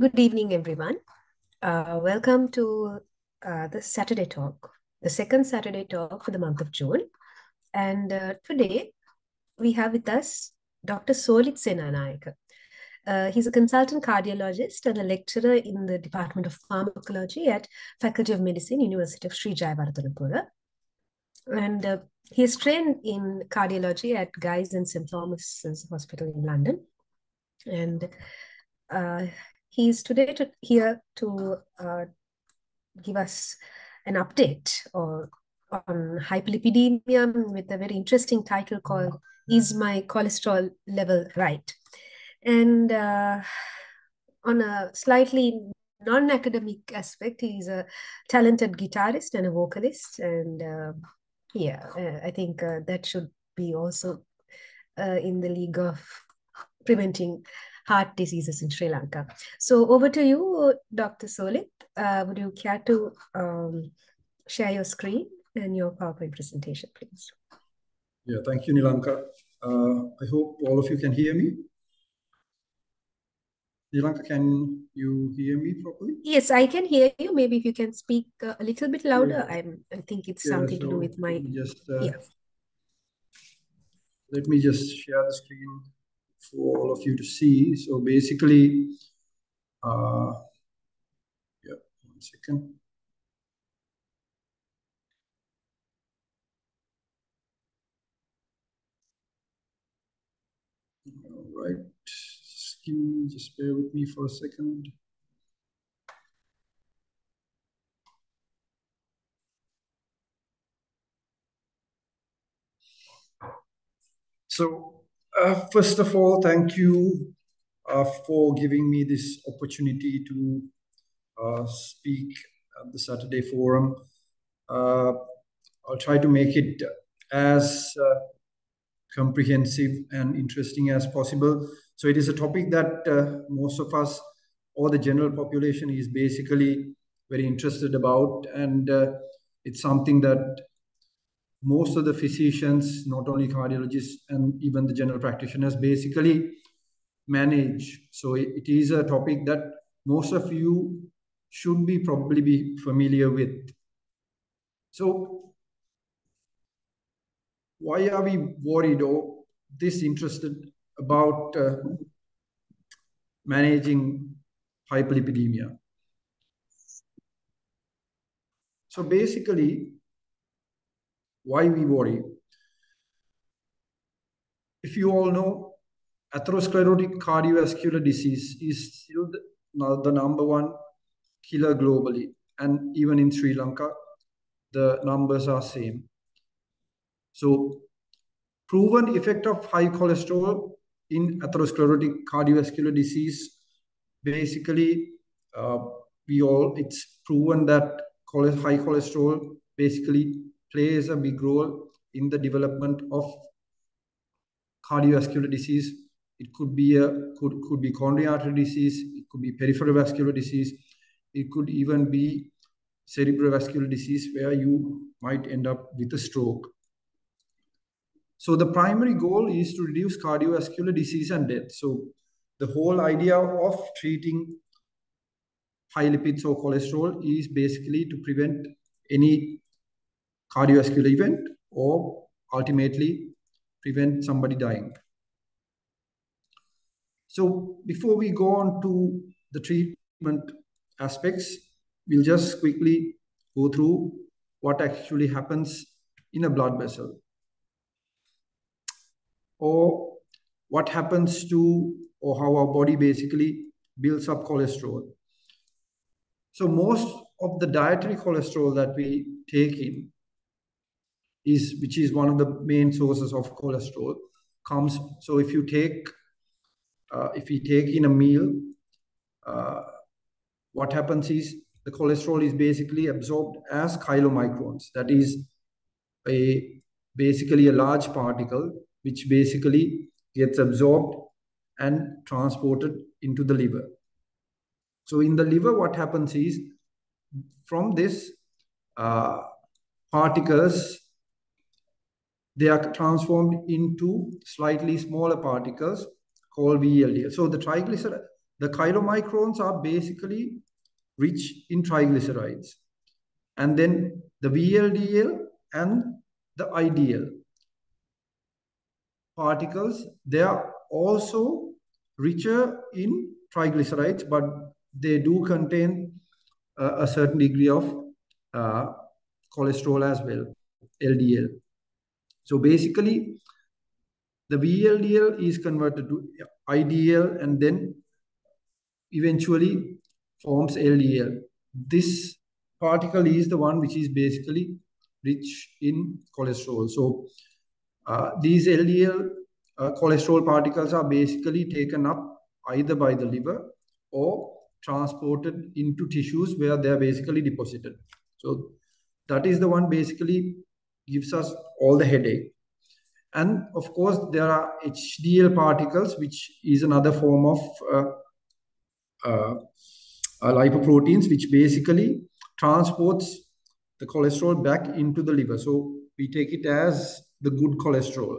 Good evening, everyone. Welcome to the Saturday talk, the second Saturday talk for the month of June. And today we have with us Dr. Solith Senanayake. He's a consultant cardiologist and a lecturer in the Department of Pharmacology at Faculty of Medicine, University of Sri Jayawardanapura. And he is trained in cardiology at Guy's and St. Thomas' Hospital in London. And he is today here to give us an update on hyperlipidemia with a very interesting title called Is My Cholesterol Level Right? And on a slightly non-academic aspect, he's a talented guitarist and a vocalist. And I think that should be also in the league of preventing heart diseases in Sri Lanka. So over to you, Dr. Solith. Would you care to share your screen and your PowerPoint presentation, please? Yeah, thank you, Nilanka. I hope all of you can hear me. Nilanka, can you hear me properly? Yes, I can hear you. Maybe if you can speak a little bit louder. Yeah. I think it's something to do with my... Let me just share the screen for all of you to see. So basically, one second. All right, just bear with me for a second. So, first of all, thank you for giving me this opportunity to speak at the Saturday Forum. I'll try to make it as comprehensive and interesting as possible. So it is a topic that most of us or the general population is basically very interested about. And it's something that most of the physicians, not only cardiologists and even the general practitioners, basically manage. So it is a topic that most of you should probably be familiar with. So why are we worried or disinterested about managing hyperlipidemia? So basically, why we worry? If you all know, atherosclerotic cardiovascular disease is still the number one killer globally. And even in Sri Lanka, the numbers are same. So proven effect of high cholesterol in atherosclerotic cardiovascular disease, basically, it's proven that high cholesterol basically plays a big role in the development of cardiovascular disease. It could be could be coronary artery disease, it could be peripheral vascular disease, it could even be cerebrovascular disease where you might end up with a stroke. So the primary goal is to reduce cardiovascular disease and death. So the whole idea of treating high lipids or cholesterol is basically to prevent any cardiovascular event or ultimately prevent somebody dying. So before we go on to the treatment aspects, we'll just quickly go through what actually happens in a blood vessel or what happens to or how our body basically builds up cholesterol. So most of the dietary cholesterol that we take in, which is one of the main sources of cholesterol, comes. So if you take, if we take in a meal, what happens is the cholesterol is basically absorbed as chylomicrons. That is basically a large particle, which basically gets absorbed and transported into the liver. So in the liver, what happens is from this particles, they are transformed into slightly smaller particles called VLDL. So the triglyceride The chylomicrons are basically rich in triglycerides. And then the VLDL and the IDL particles, they are also richer in triglycerides, but they do contain a certain degree of cholesterol as well, LDL. So basically, the VLDL is converted to IDL and then eventually forms LDL. This particle is the one which is basically rich in cholesterol. So these LDL cholesterol particles are basically taken up either by the liver or transported into tissues where they are basically deposited. So that is the one basically gives us all the headache. And of course, there are HDL particles, which is another form of lipoproteins, which basically transports the cholesterol back into the liver. So we take it as the good cholesterol.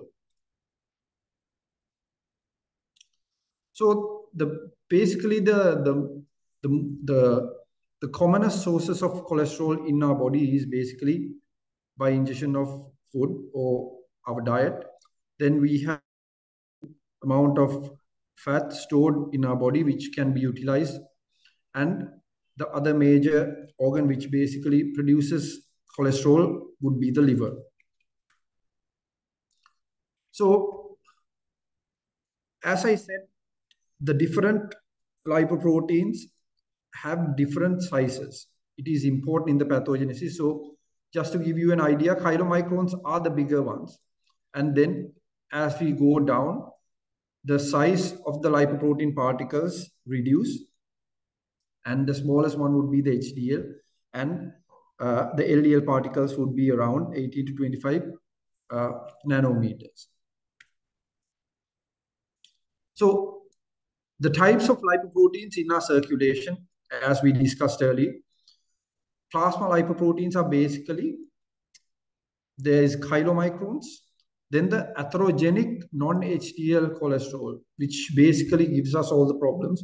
So basically the commonest sources of cholesterol in our body is basically by ingestion of food or our diet. Then we have amount of fat stored in our body, which can be utilized. And the other major organ which basically produces cholesterol would be the liver. So, as I said, the different lipoproteins have different sizes. It is important in the pathogenesis. So, just to give you an idea, chylomicrons are the bigger ones. And then, as we go down, the size of the lipoprotein particles reduce, and the smallest one would be the HDL, and the LDL particles would be around 18 to 25 nanometers. So the types of lipoproteins in our circulation, as we discussed earlier, plasma lipoproteins are basically, there is chylomicrons, then the atherogenic non-HDL cholesterol, which basically gives us all the problems.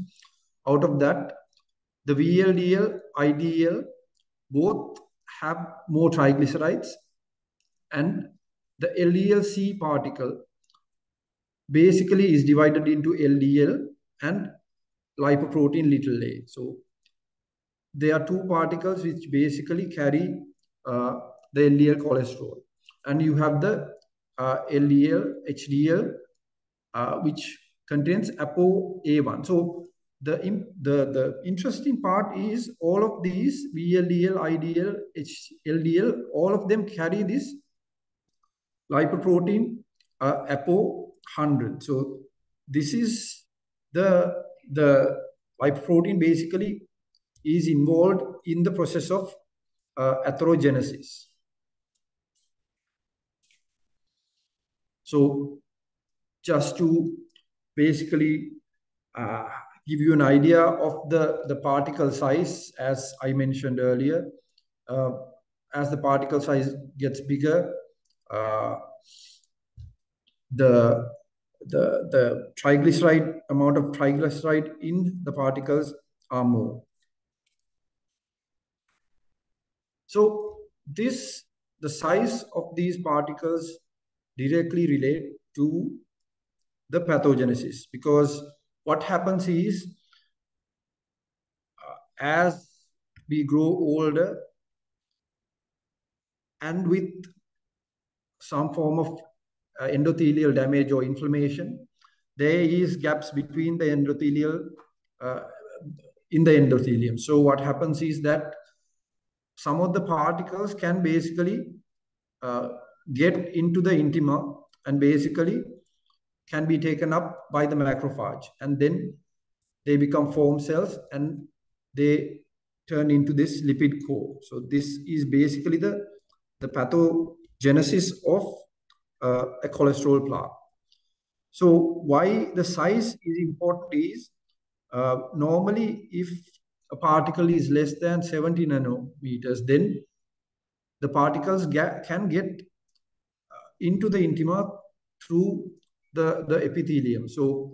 Out of that, the VLDL, IDL, both have more triglycerides, and the LDL-C particle basically is divided into LDL and lipoprotein little a. So there are two particles which basically carry the LDL cholesterol, and you have the LDL, HDL, which contains ApoA1. So the interesting part is all of these VLDL, IDL, HLDL, all of them carry this lipoprotein ApoB100. So this is the lipoprotein basically is involved in the process of atherogenesis. So just to basically give you an idea of the particle size, as I mentioned earlier, as the particle size gets bigger, the triglyceride amount of triglyceride in the particles are more. So the size of these particles directly relate to the pathogenesis, because what happens is, as we grow older and with some form of endothelial damage or inflammation, there is gaps between the endothelial in the endothelium. So what happens is that some of the particles can basically get into the intima and basically can be taken up by the macrophage, and then they become foam cells and they turn into this lipid core. So this is basically the pathogenesis of a cholesterol plaque. So why the size is important is, normally if a particle is less than 70 nanometers, then the particles can get into the intima through the epithelium. So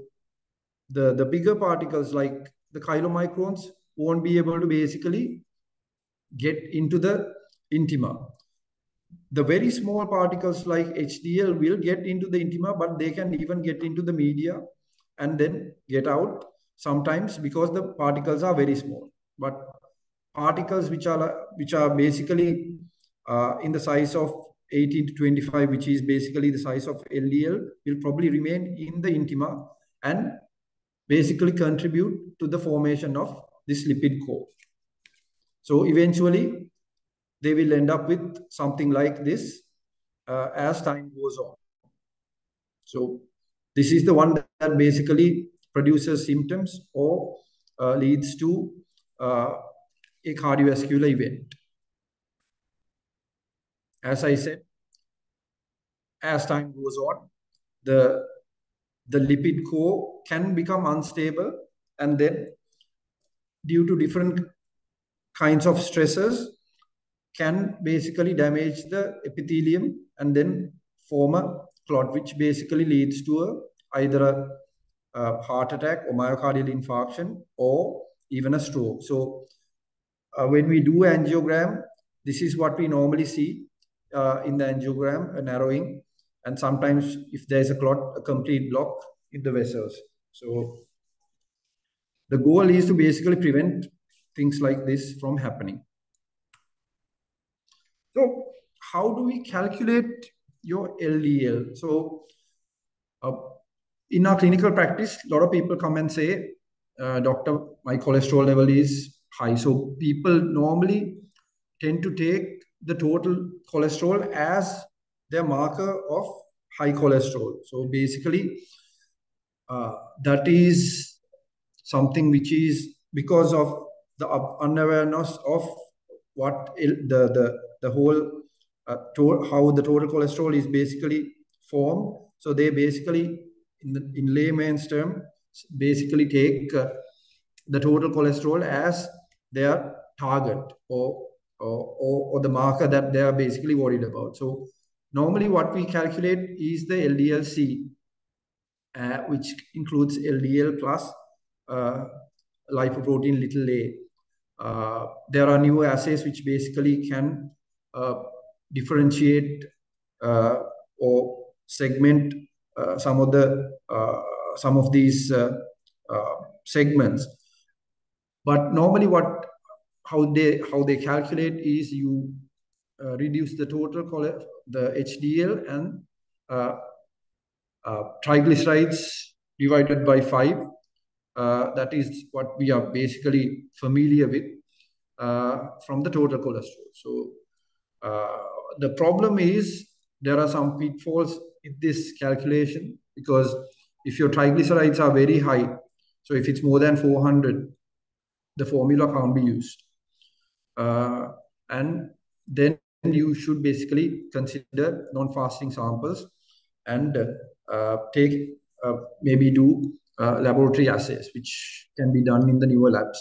the bigger particles like the chylomicrons won't be able to basically get into the intima. The very small particles like HDL will get into the intima, but they can even get into the media and then get out sometimes because the particles are very small. But particles which are basically in the size of 18 to 25, which is basically the size of LDL, will probably remain in the intima and basically contribute to the formation of this lipid core. So eventually, they will end up with something like this as time goes on. So this is the one that basically produces symptoms or leads to a cardiovascular event. As I said, as time goes on, the lipid core can become unstable, and then due to different kinds of stresses, can basically damage the epithelium and then form a clot, which basically leads to either a heart attack or myocardial infarction or even a stroke. So when we do angiogram, this is what we normally see in the angiogram, a narrowing, and sometimes if there is a clot, a complete block in the vessels. So the goal is to basically prevent things like this from happening. So how do we calculate your LDL? So in our clinical practice, a lot of people come and say, Doctor, my cholesterol level is high. So people normally tend to take the total cholesterol as their marker of high cholesterol. So basically, that is something which is because of the unawareness of what the whole, how the total cholesterol is basically formed. So they basically, in layman's term, basically take the total cholesterol as their target or the marker that they are basically worried about. So normally what we calculate is the LDL-C, which includes LDL plus lipoprotein little a. There are new assays which basically can differentiate or segment some of these segments. But normally, how they calculate is you reduce the total HDL and triglycerides divided by 5. That is what we are basically familiar with from the total cholesterol. So the problem is there are some pitfalls in this calculation, because if your triglycerides are very high, so if it's more than 400, the formula can't be used. And then you should basically consider non-fasting samples and maybe do laboratory assays, which can be done in the newer labs.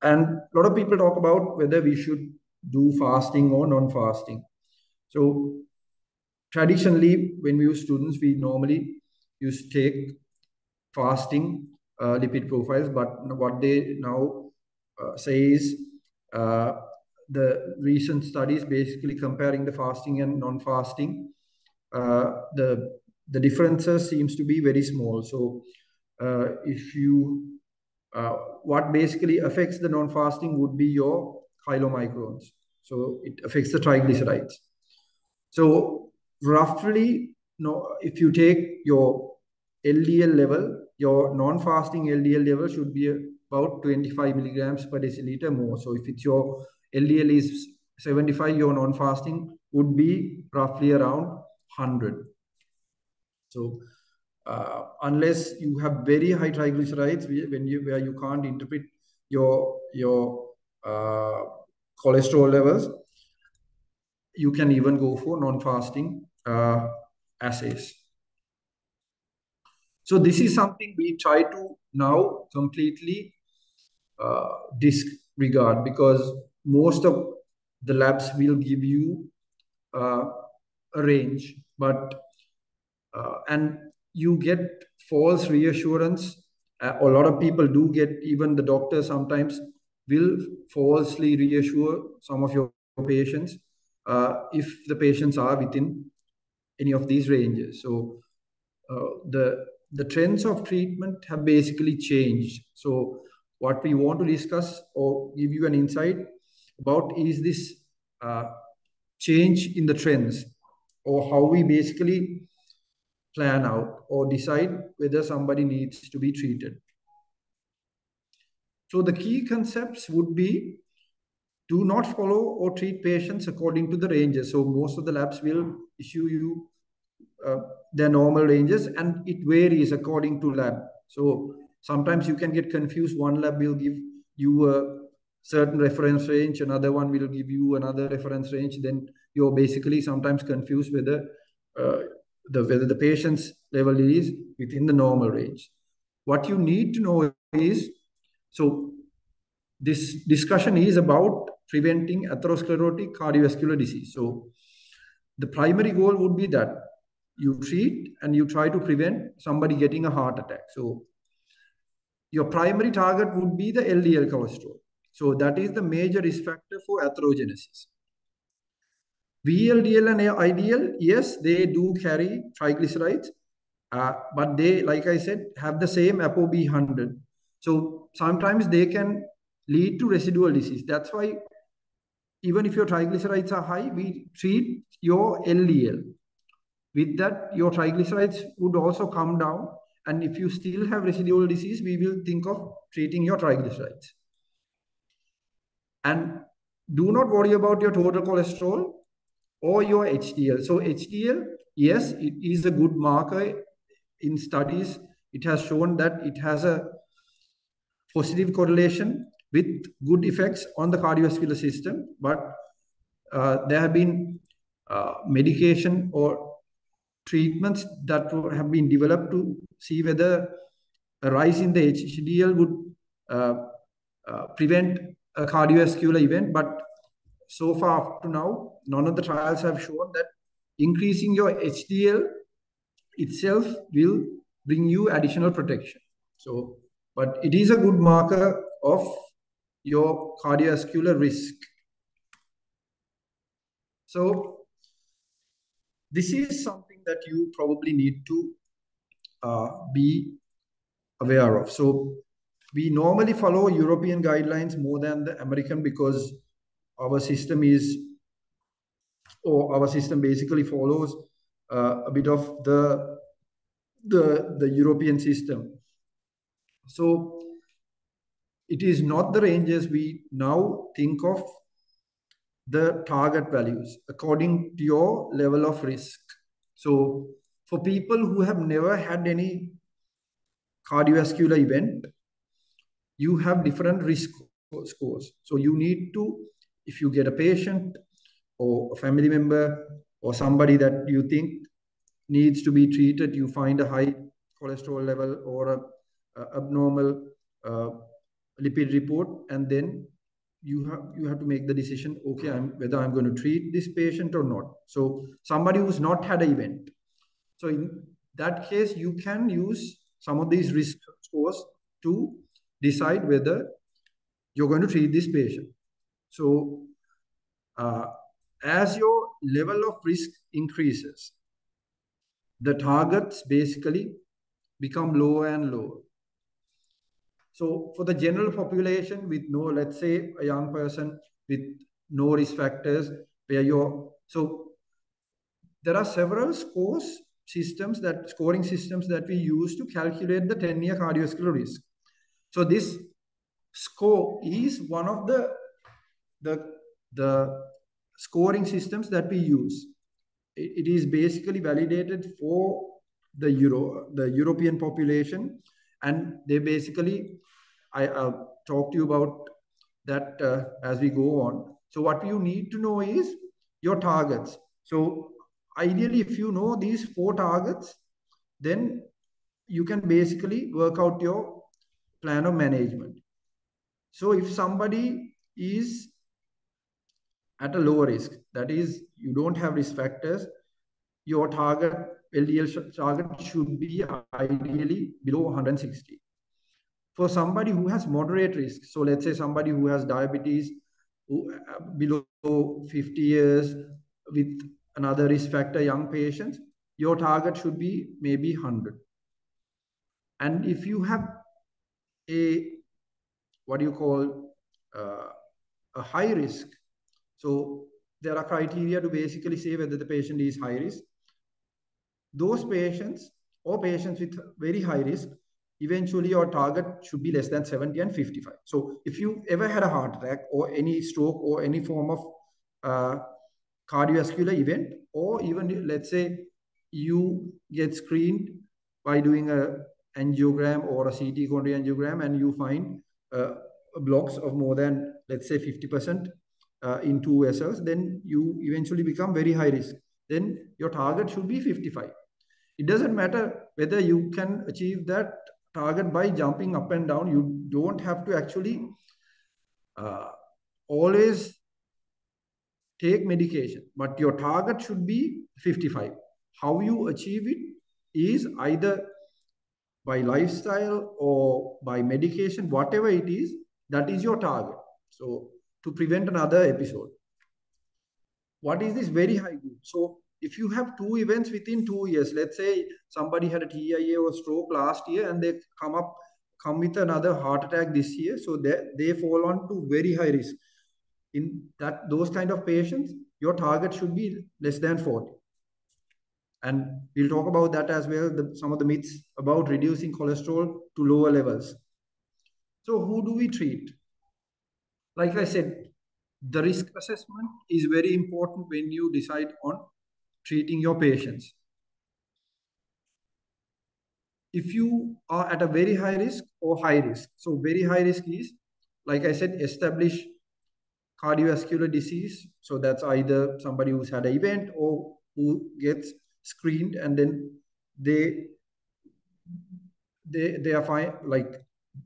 And a lot of people talk about whether we should do fasting or non-fasting. So traditionally, when we use students, we normally used to take fasting lipid profiles, but what they now say is the recent studies basically comparing the fasting and non-fasting, the differences seems to be very small. So what basically affects the non-fasting would be your chylomicrons. So it affects the triglycerides. So roughly, if you take your LDL level, your non-fasting LDL level should be about 25 milligrams per deciliter more. So if it's your LDL is 75, your non-fasting would be roughly around 100. So unless you have very high triglycerides, where you can't interpret your cholesterol levels, you can even go for non-fasting assays. So this is something we try to now completely disregard, because most of the labs will give you a range, but and you get false reassurance. A lot of people do get, even the doctor sometimes will falsely reassure some of your patients if the patients are within any of these ranges. So the trends of treatment have basically changed. So what we want to discuss or give you an insight about is this change in the trends, or how we basically plan out or decide whether somebody needs to be treated. So the key concepts would be, do not follow or treat patients according to the ranges. So most of the labs will issue you their normal ranges, and it varies according to lab. So sometimes you can get confused. One lab will give you a certain reference range, another one will give you another reference range. Then you're basically sometimes confused whether the patient's level is within the normal range. What you need to know is, so this discussion is about preventing atherosclerotic cardiovascular disease. So the primary goal would be that you treat and you try to prevent somebody getting a heart attack. So your primary target would be the LDL cholesterol. So that is the major risk factor for atherogenesis. VLDL and IDL, yes, they do carry triglycerides, but they, like I said, have the same ApoB100. So sometimes they can lead to residual disease. That's why even if your triglycerides are high, we treat your LDL. With that, your triglycerides would also come down. And if you still have residual disease, we will think of treating your triglycerides. And do not worry about your total cholesterol or your HDL. So HDL, yes, it is a good marker. In studies, it has shown that it has a positive correlation with good effects on the cardiovascular system, but there have been medication or treatments that have been developed to see whether a rise in the HDL would prevent a cardiovascular event. But so far up to now, none of the trials have shown that increasing your HDL itself will bring you additional protection. So, but it is a good marker of your cardiovascular risk. So this is something that you probably need to be aware of. So we normally follow European guidelines more than the American, because our system is, or our system basically follows a bit of the European system. So it is not the ranges. We now think of the target values according to your level of risk. So for people who have never had any cardiovascular event, you have different risk scores. So you need to, if you get a patient or a family member or somebody that you think needs to be treated, you find a high cholesterol level or a abnormal lipid report, and then you have to make the decision, okay, whether I'm going to treat this patient or not. So somebody who's not had an event. So in that case, you can use some of these risk scores to decide whether you're going to treat this patient. So as your level of risk increases, the targets basically become lower and lower. So for the general population with no, let's say a young person with no risk factors, where you're, so there are several scores systems that, scoring systems that we use to calculate the 10-year cardiovascular risk. So this score is one of the scoring systems that we use. It is basically validated for the European population. And they basically, I'll talk to you about that as we go on. So what you need to know is your targets. So ideally, if you know these 4 targets, then you can basically work out your plan of management. So if somebody is at a lower risk, that is, you don't have risk factors, your target LDL target should be ideally below 160. For somebody who has moderate risk, so let's say somebody who has diabetes below 50 years with another risk factor, young patients, your target should be maybe 100. And if you have a, what do you call, a high risk, so there are criteria to basically say whether the patient is high risk. Those patients or patients with very high risk, eventually your target should be less than 70 and 55. So if you ever had a heart attack or any stroke or any form of cardiovascular event, or even let's say you get screened by doing an angiogram or a CT coronary angiogram and you find blocks of more than, let's say, 50% in two vessels, then you eventually become very high risk. Then your target should be 55. It doesn't matter whether you can achieve that target by jumping up and down. You don't have to actually always take medication, but your target should be 55. How you achieve it is either by lifestyle or by medication, whatever it is, that is your target. So to prevent another episode. What is this very high group? So if you have two events within 2 years, let's say somebody had a TIA or stroke last year and they come with another heart attack this year, so they fall on to very high risk. In that, those kind of patients, your target should be less than 40. And we'll talk about that as well, some of the myths about reducing cholesterol to lower levels. So who do we treat? Like I said, the risk assessment is very important when you decide on treating your patients. If you are at a very high risk or high risk, so very high risk is, like I said, establish cardiovascular disease. So that's either somebody who's had an event or who gets screened and then they are fine, like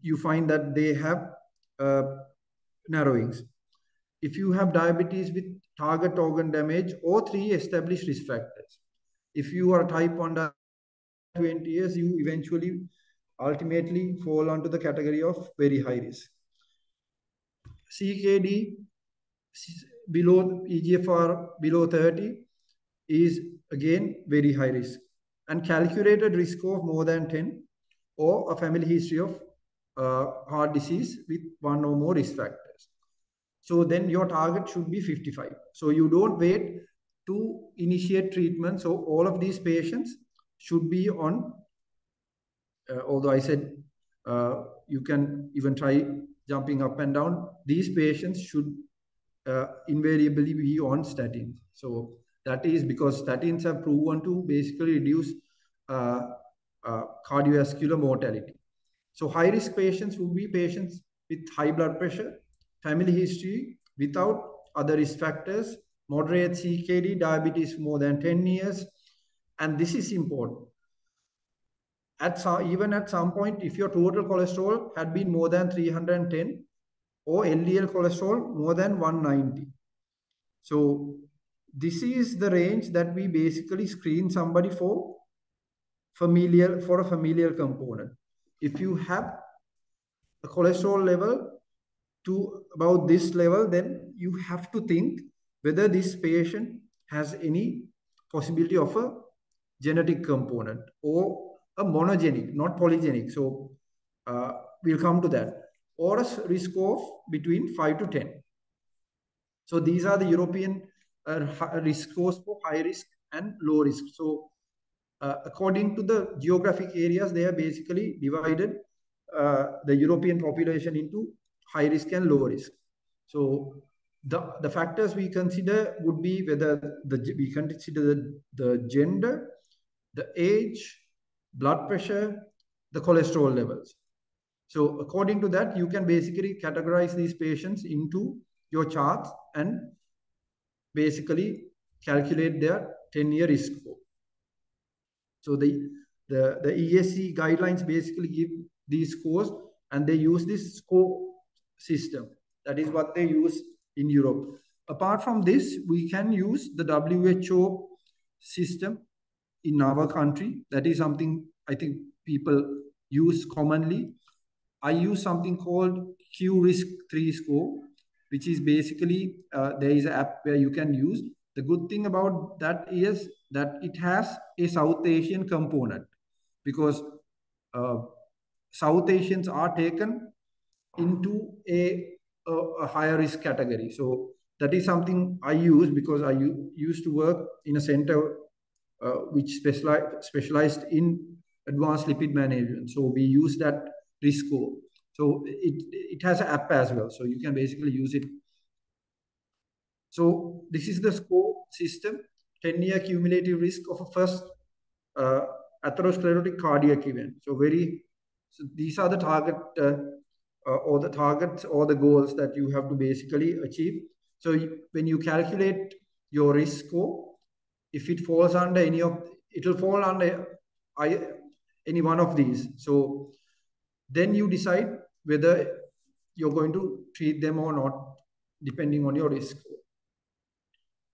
you find that they have narrowings. If you have diabetes with target organ damage or 3 established risk factors. If you are type 1 diabetes 20 years, you eventually ultimately fall onto the category of very high risk. CKD below EGFR below 30 is again very high risk, and calculated risk of more than 10 or a family history of heart disease with 1 or more risk factors. So then your target should be 55. So you don't wait to initiate treatment. So all of these patients should be on, although I said you can even try jumping up and down, these patients should invariably be on statins. So that is because statins have proven to basically reduce cardiovascular mortality. So high risk patients would be patients with high blood pressure, family history without other risk factors, moderate CKD, diabetes more than 10 years. And this is important. Even at some point, if your total cholesterol had been more than 310 or LDL cholesterol more than 190. So this is the range that we basically screen somebody for a familial component. If you have a cholesterol level to about this level, then you have to think whether this patient has any possibility of a genetic component or a monogenic, not polygenic. So we'll come to that, or a risk of between 5 to 10. So these are the European risk scores for high risk and low risk. So according to the geographic areas, they are basically divided the European population into high risk and low risk. So the factors we consider would be whether we consider the gender, the age, blood pressure, the cholesterol levels. So according to that, you can basically categorize these patients into your charts and basically calculate their 10-year risk score. So the ESC guidelines basically give these scores, and they use this score system. That is what they use in Europe. Apart from this, we can use the WHO system in our country. That is something I think people use commonly. I use something called Q-Risk3 score, which is basically there is an app where you can use. The good thing about that is that it has a South Asian component, because South Asians are taken into a higher risk category. So that is something I use because I used to work in a center which specialized in advanced lipid management. So we use that risk score. So it has an app as well. So you can basically use it. So this is the score system, 10-year cumulative risk of a first atherosclerotic cardiac event. So these are the target or the targets or the goals that you have to basically achieve. So when you calculate your risk score, if it falls under any of, it'll fall under any one of these. So then you decide whether you're going to treat them or not, depending on your risk score.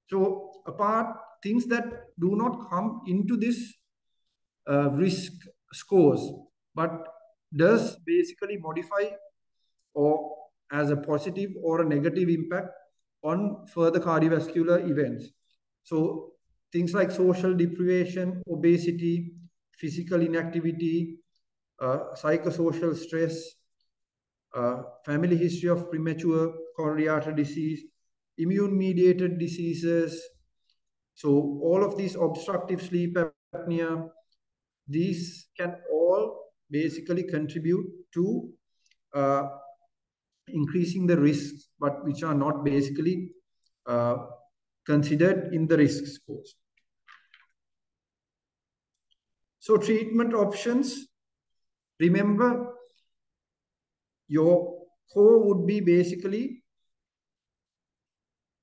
So apart things that do not come into this risk scores, but does basically modify or as a positive or a negative impact on further cardiovascular events. So things like social deprivation, obesity, physical inactivity, psychosocial stress, family history of premature coronary artery disease, immune-mediated diseases. So all of these obstructive sleep apnea, these can all basically contribute to increasing the risks, but which are not basically considered in the risk scores. So treatment options, remember your core would be basically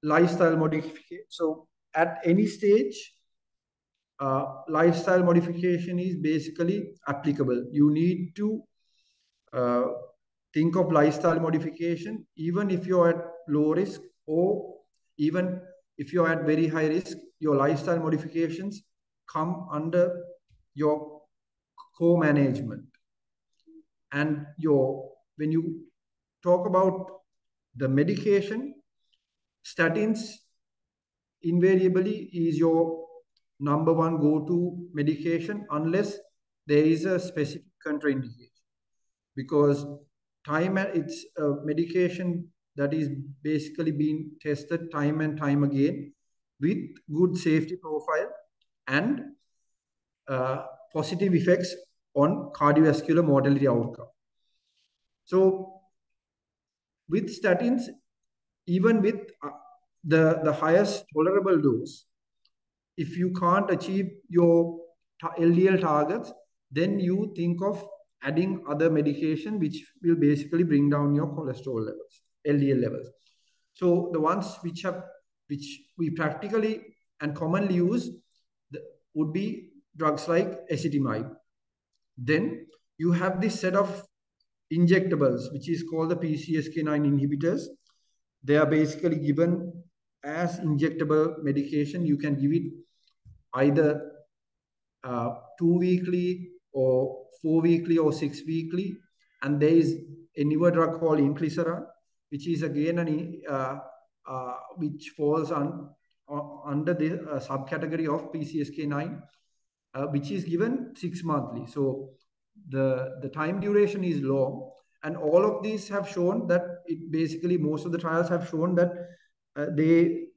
lifestyle modification. So at any stage, lifestyle modification is basically applicable. You need to think of lifestyle modification, even if you're at low risk, or even if you're at very high risk, your lifestyle modifications come under your co-management. And when you talk about the medication, statins invariably is your number one go-to medication unless there is a specific contraindication, because it's a medication that is basically being tested time and time again with good safety profile and positive effects on cardiovascular mortality outcome. So with statins, even with the highest tolerable dose, if you can't achieve your LDL targets, then you think of adding other medication, which will basically bring down your cholesterol levels, LDL levels. So the ones which we practically and commonly use would be drugs like ezetimibe. Then you have this set of injectables, which is called the PCSK9 inhibitors. They are basically given as injectable medication. You can give it either 2 weekly or 4 weekly or 6 weekly. And there is a newer drug called inclisiran, which is again which falls under the subcategory of PCSK9, which is given 6 monthly. So the time duration is long. And all of these have shown that most of the trials have shown that they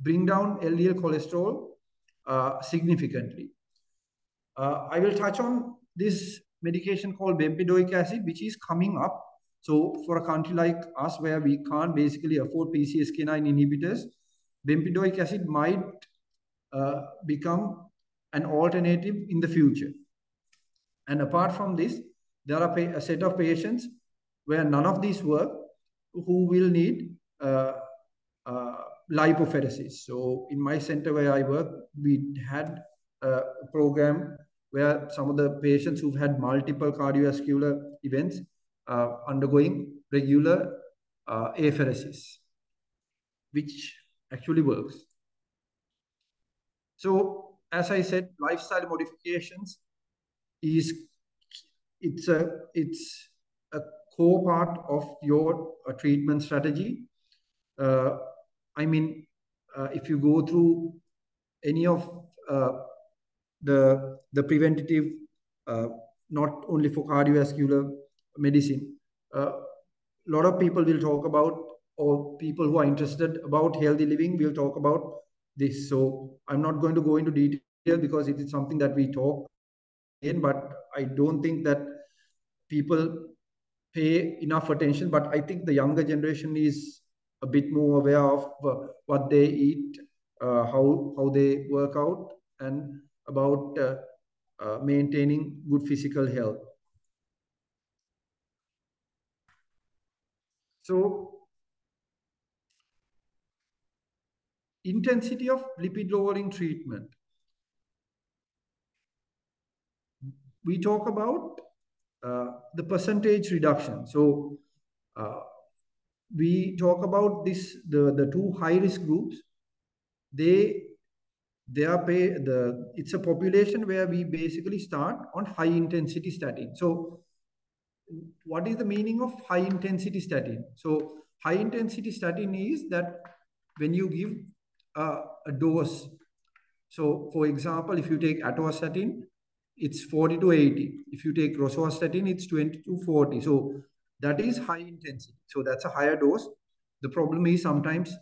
bring down LDL cholesterol significantly. I will touch on this medication called bempedoic acid, which is coming up. So for a country like us where we can't basically afford PCSK9 inhibitors, bempedoic acid might become an alternative in the future. And apart from this, there are a set of patients where none of these work who will need lipapheresis. So in my center where I work, we had a program where some of the patients who've had multiple cardiovascular events undergoing regular apheresis, which actually works. So as I said, lifestyle modifications is it's a core part of your treatment strategy. If you go through any of the preventative, not only for cardiovascular medicine, a lot of people will talk about, or people who are interested about healthy living will talk about this. So I'm not going to go into detail because it is something that we talk in, but I don't think that people pay enough attention. But I think the younger generation is a bit more aware of what they eat, how they work out, and about maintaining good physical health. So intensity of lipid lowering treatment. We talk about the percentage reduction. So we talk about this, the two high risk groups. It's a population where we basically start on high intensity statin. So what is the meaning of high intensity statin? So high intensity statin is that when you give a dose, so for example, if you take atorvastatin, it's 40 to 80. If you take rosuvastatin, it's 20 to 40. So that is high intensity. So that's a higher dose. The problem is sometimes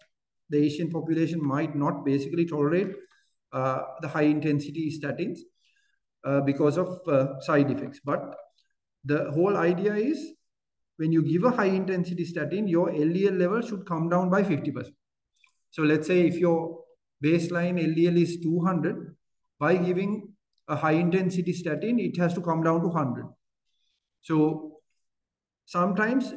the Asian population might not basically tolerate the high intensity statins because of side effects. But the whole idea is when you give a high intensity statin, your LDL level should come down by 50%. So let's say if your baseline LDL is 200, by giving a high intensity statin, it has to come down to 100. So sometimes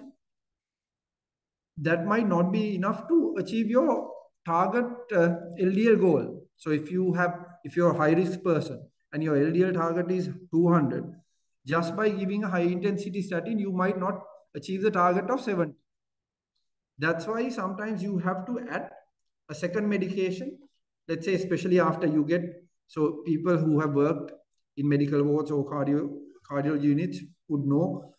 that might not be enough to achieve your target LDL goal. So if you're a high risk person and your LDL target is 200, just by giving a high intensity statin, you might not achieve the target of 70. That's why sometimes you have to add a second medication, let's say, especially after you get, so people who have worked in medical wards or cardio units would know,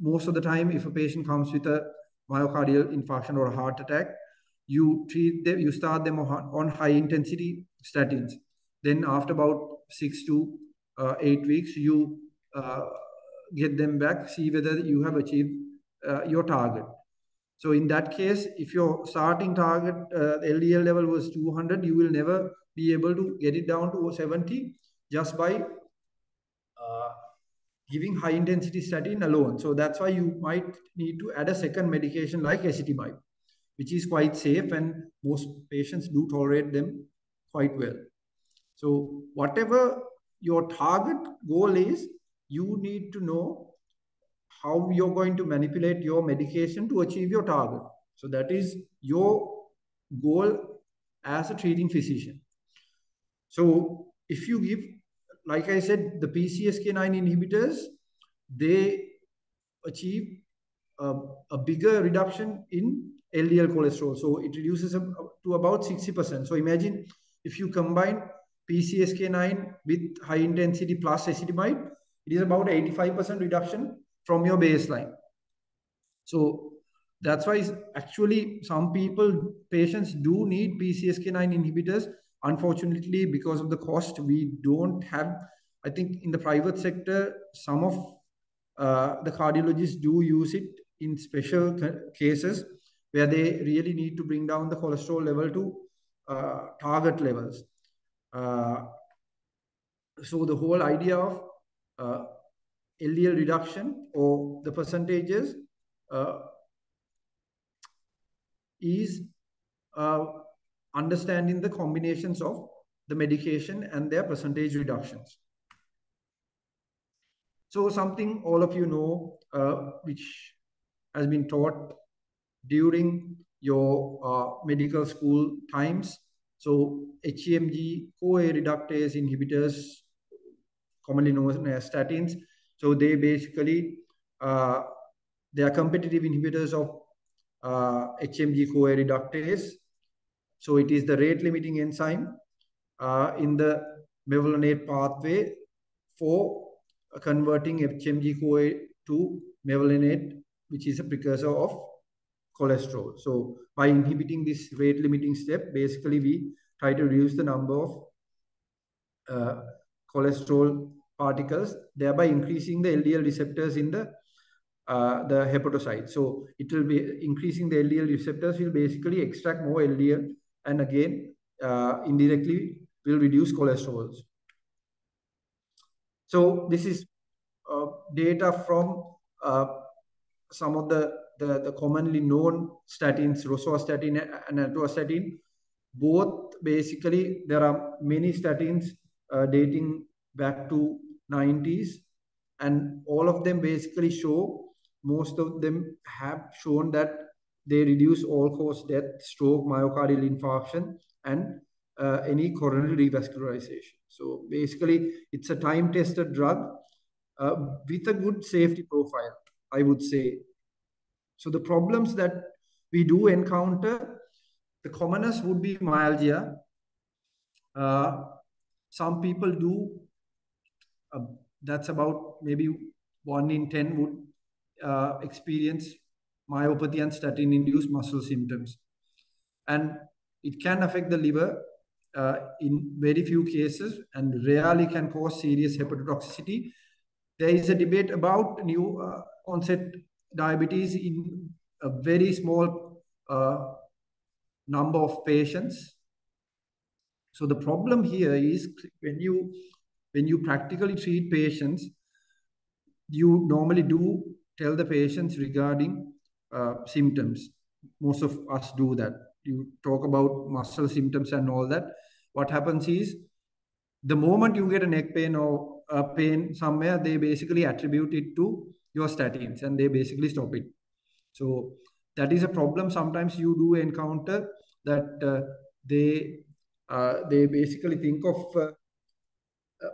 most of the time, if a patient comes with a myocardial infarction or a heart attack, you treat them, you start them on high intensity statins. Then after about 6 to 8 weeks, you get them back, see whether you have achieved your target. So in that case, if your starting target LDL level was 200, you will never be able to get it down to 70 just by giving high intensity statin alone. So that's why you might need to add a second medication like ezetimibe, which is quite safe and most patients do tolerate them quite well. So whatever your target goal is, you need to know how you're going to manipulate your medication to achieve your target. So that is your goal as a treating physician. So if you give, like I said, the PCSK9 inhibitors, they achieve a bigger reduction in LDL cholesterol. So it reduces to about 60%. So imagine if you combine PCSK9 with high intensity plus ezetimibe, it is about 85% reduction from your baseline. So that's why actually some patients do need PCSK9 inhibitors. Unfortunately, because of the cost, we don't have, I think in the private sector, some of the cardiologists do use it in special cases where they really need to bring down the cholesterol level to target levels. So the whole idea of LDL reduction or the percentages is understanding the combinations of the medication and their percentage reductions. So something all of you know, which has been taught during your medical school times. So HMG-CoA reductase inhibitors, commonly known as statins. So they basically, they are competitive inhibitors of HMG-CoA reductase. So it is the rate limiting enzyme in the mevalonate pathway for converting HMG-CoA to mevalonate, which is a precursor of cholesterol. So by inhibiting this rate limiting step, basically we try to reduce the number of cholesterol particles, thereby increasing the LDL receptors in the hepatocyte. So it will be increasing the LDL receptors will basically extract more LDL, and again indirectly will reduce cholesterol. So this is data from some of the commonly known statins, rosuvastatin and atorvastatin. Both basically, there are many statins dating back to 90s, and all of them basically show, most of them have shown that they reduce all-cause death, stroke, myocardial infarction, and any coronary revascularization. So basically, it's a time-tested drug with a good safety profile, I would say. So the problems that we do encounter, the commonest would be myalgia. Some people do, that's about maybe 1 in 10 would experience myopathy and statin-induced muscle symptoms. And it can affect the liver in very few cases and rarely can cause serious hepatotoxicity. There is a debate about new onset diabetes in a very small number of patients. So the problem here is when you practically treat patients, you normally do tell the patients regarding symptoms. Most of us do that. You talk about muscle symptoms and all that. What happens is, the moment you get a neck pain or a pain somewhere, they basically attribute it to your statins and they basically stop it. So that is a problem. Sometimes you do encounter that they basically think of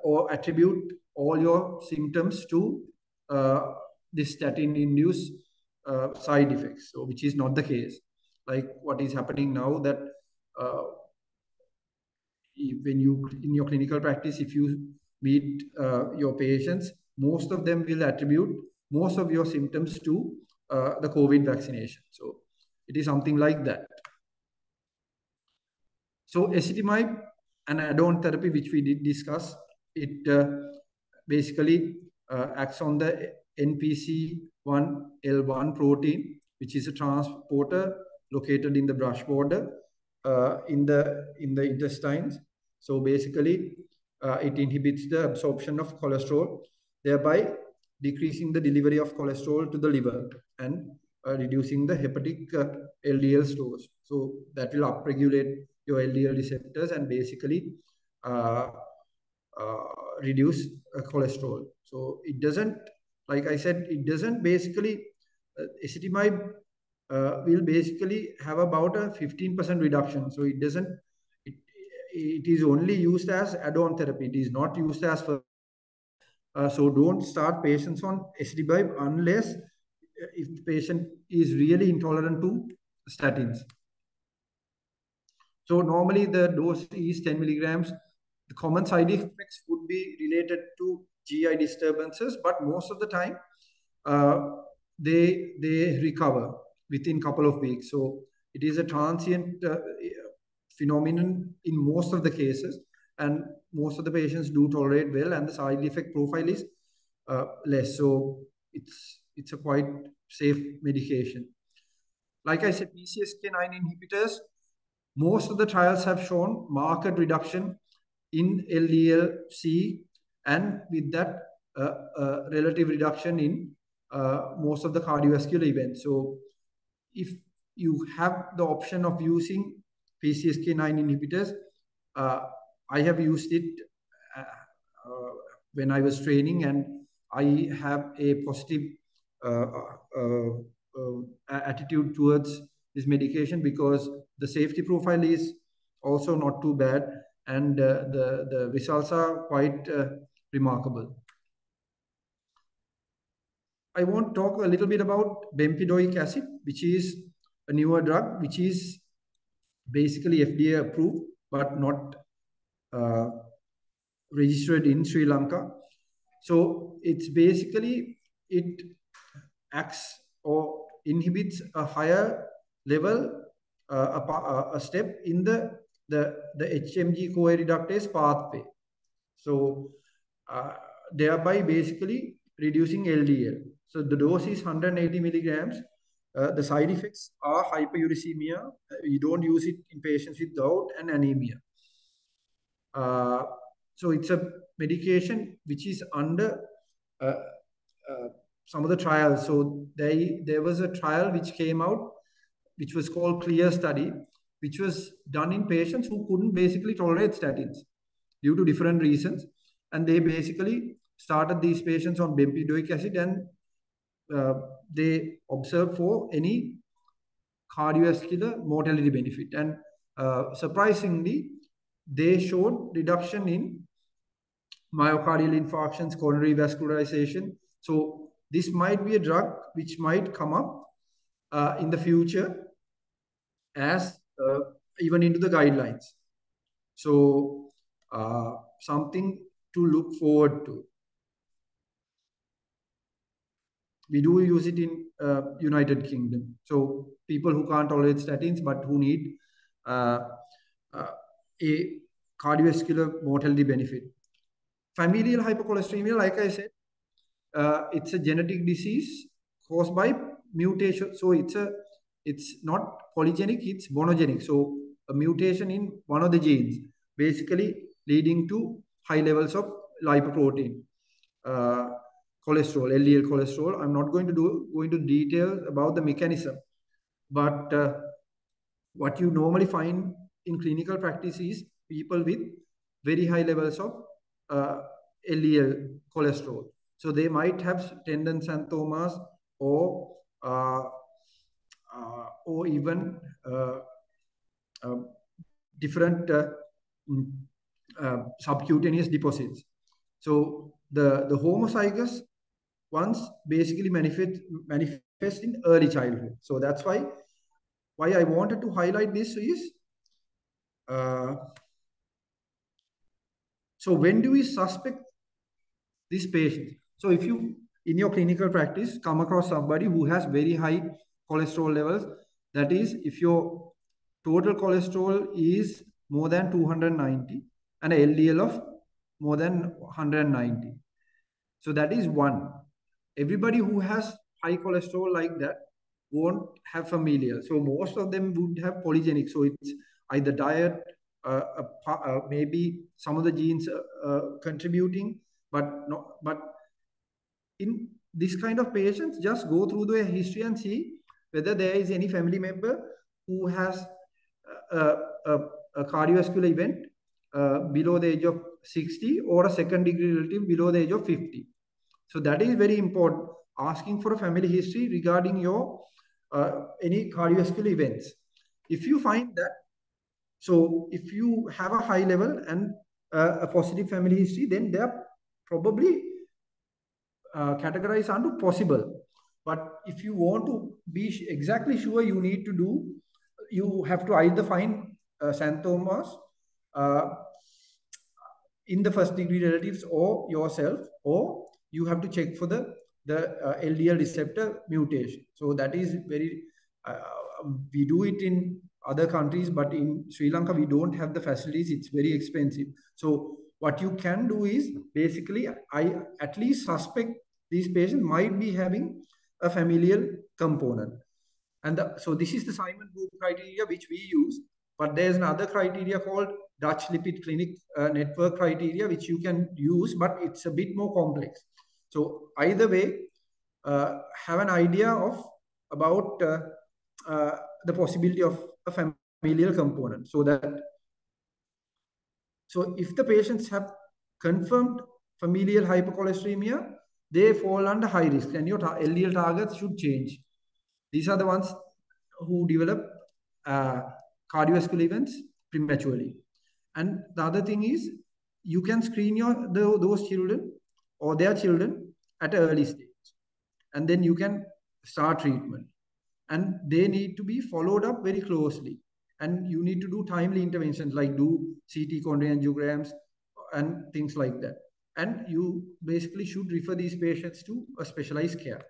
or attribute all your symptoms to this statin-induced side effects, so which is not the case. Like what is happening now, that when you in your clinical practice, if you meet your patients, most of them will attribute most of your symptoms to the COVID vaccination. So it is something like that. So ezetimibe, an add-on therapy which we did discuss, it basically acts on the NPC1L1 protein, which is a transporter located in the brush border in the intestines. So basically, it inhibits the absorption of cholesterol, thereby decreasing the delivery of cholesterol to the liver and reducing the hepatic LDL stores. So that will upregulate your LDL receptors and basically reduce cholesterol. So it doesn't, like I said, it doesn't basically, ezetimibe will basically have about a 15% reduction. So it doesn't, it is only used as add-on therapy. It is not used as for, so don't start patients on ezetimibe unless if the patient is really intolerant to statins. So normally the dose is 10 milligrams. The common side effects would be related to GI disturbances, but most of the time they recover within a couple of weeks. So it is a transient phenomenon in most of the cases, and most of the patients do tolerate well, and the side effect profile is less. So it's a quite safe medication. Like I said, PCSK9 inhibitors, most of the trials have shown marked reduction in LDL-C, and with that relative reduction in most of the cardiovascular events. So if you have the option of using PCSK9 inhibitors, I have used it when I was training, and I have a positive attitude towards this medication because the safety profile is also not too bad, and the results are quite remarkable. I want to talk a little bit about bempedoic acid, which is a newer drug, which is basically FDA approved, but not registered in Sri Lanka. So it's basically, it acts or inhibits a higher level, a step in the HMG-CoA reductase pathway. So thereby basically reducing LDL. So the dose is 180 milligrams. The side effects are hyperuricemia. You don't use it in patients with gout and anemia. So it's a medication which is under some of the trials. So there was a trial which came out, which was called CLEAR study, which was done in patients who couldn't basically tolerate statins due to different reasons. And they basically started these patients on bempedoic acid, and they observed for any cardiovascular mortality benefit. And surprisingly, they showed reduction in myocardial infarctions, coronary vascularization. So this might be a drug which might come up in the future as even into the guidelines. So something to look forward to. We do use it in United Kingdom. So people who can't tolerate statins but who need a cardiovascular mortality benefit. Familial hypercholesterolemia, like I said, it's a genetic disease caused by mutation. So it's not polygenic, it's monogenic. So a mutation in one of the genes, basically leading to high levels of lipoprotein, cholesterol, LDL cholesterol. I'm not going to go into details about the mechanism, but what you normally find in clinical practice is people with very high levels of LDL cholesterol. So they might have tendon xanthomas or even different subcutaneous deposits. So the homozygous ones basically manifest in early childhood. So that's why I wanted to highlight this is, so when do we suspect this patient? So if you, in your clinical practice, come across somebody who has very high cholesterol levels, that is, if your total cholesterol is more than 290 and an LDL of more than 190. So that is one. Everybody who has high cholesterol like that won't have familial. So most of them would have polygenic. So it's either diet, maybe some of the genes contributing, but in this kind of patients, just go through their history and see whether there is any family member who has a cardiovascular event below the age of 60 or a second degree relative below the age of 50. So that is very important, asking for a family history regarding your any cardiovascular events. If you find that, so if you have a high level and a positive family history, then they are probably categorized under possible. But if you want to be exactly sure, you need to do, you have to either find xanthomas in the first degree relatives or yourself, or you have to check for the LDL receptor mutation. So that is very, we do it in other countries, but in Sri Lanka, we don't have the facilities. It's very expensive. So what you can do is basically, I at least suspect these patients might be having a familial component. And so this is the Simon group criteria, which we use, but there's another criteria called Dutch lipid clinic network criteria, which you can use, but it's a bit more complex. So either way, have an idea of about the possibility of a familial component. So that, so if the patients have confirmed familial hypercholesterolemia, they fall under high risk, and your LDL targets should change. These are the ones who develop cardiovascular events prematurely. And the other thing is, you can screen those children or their children at an early stage, and then you can start treatment. And they need to be followed up very closely. And you need to do timely interventions like do CT chondroangiograms and things like that. And you basically should refer these patients to a specialized care.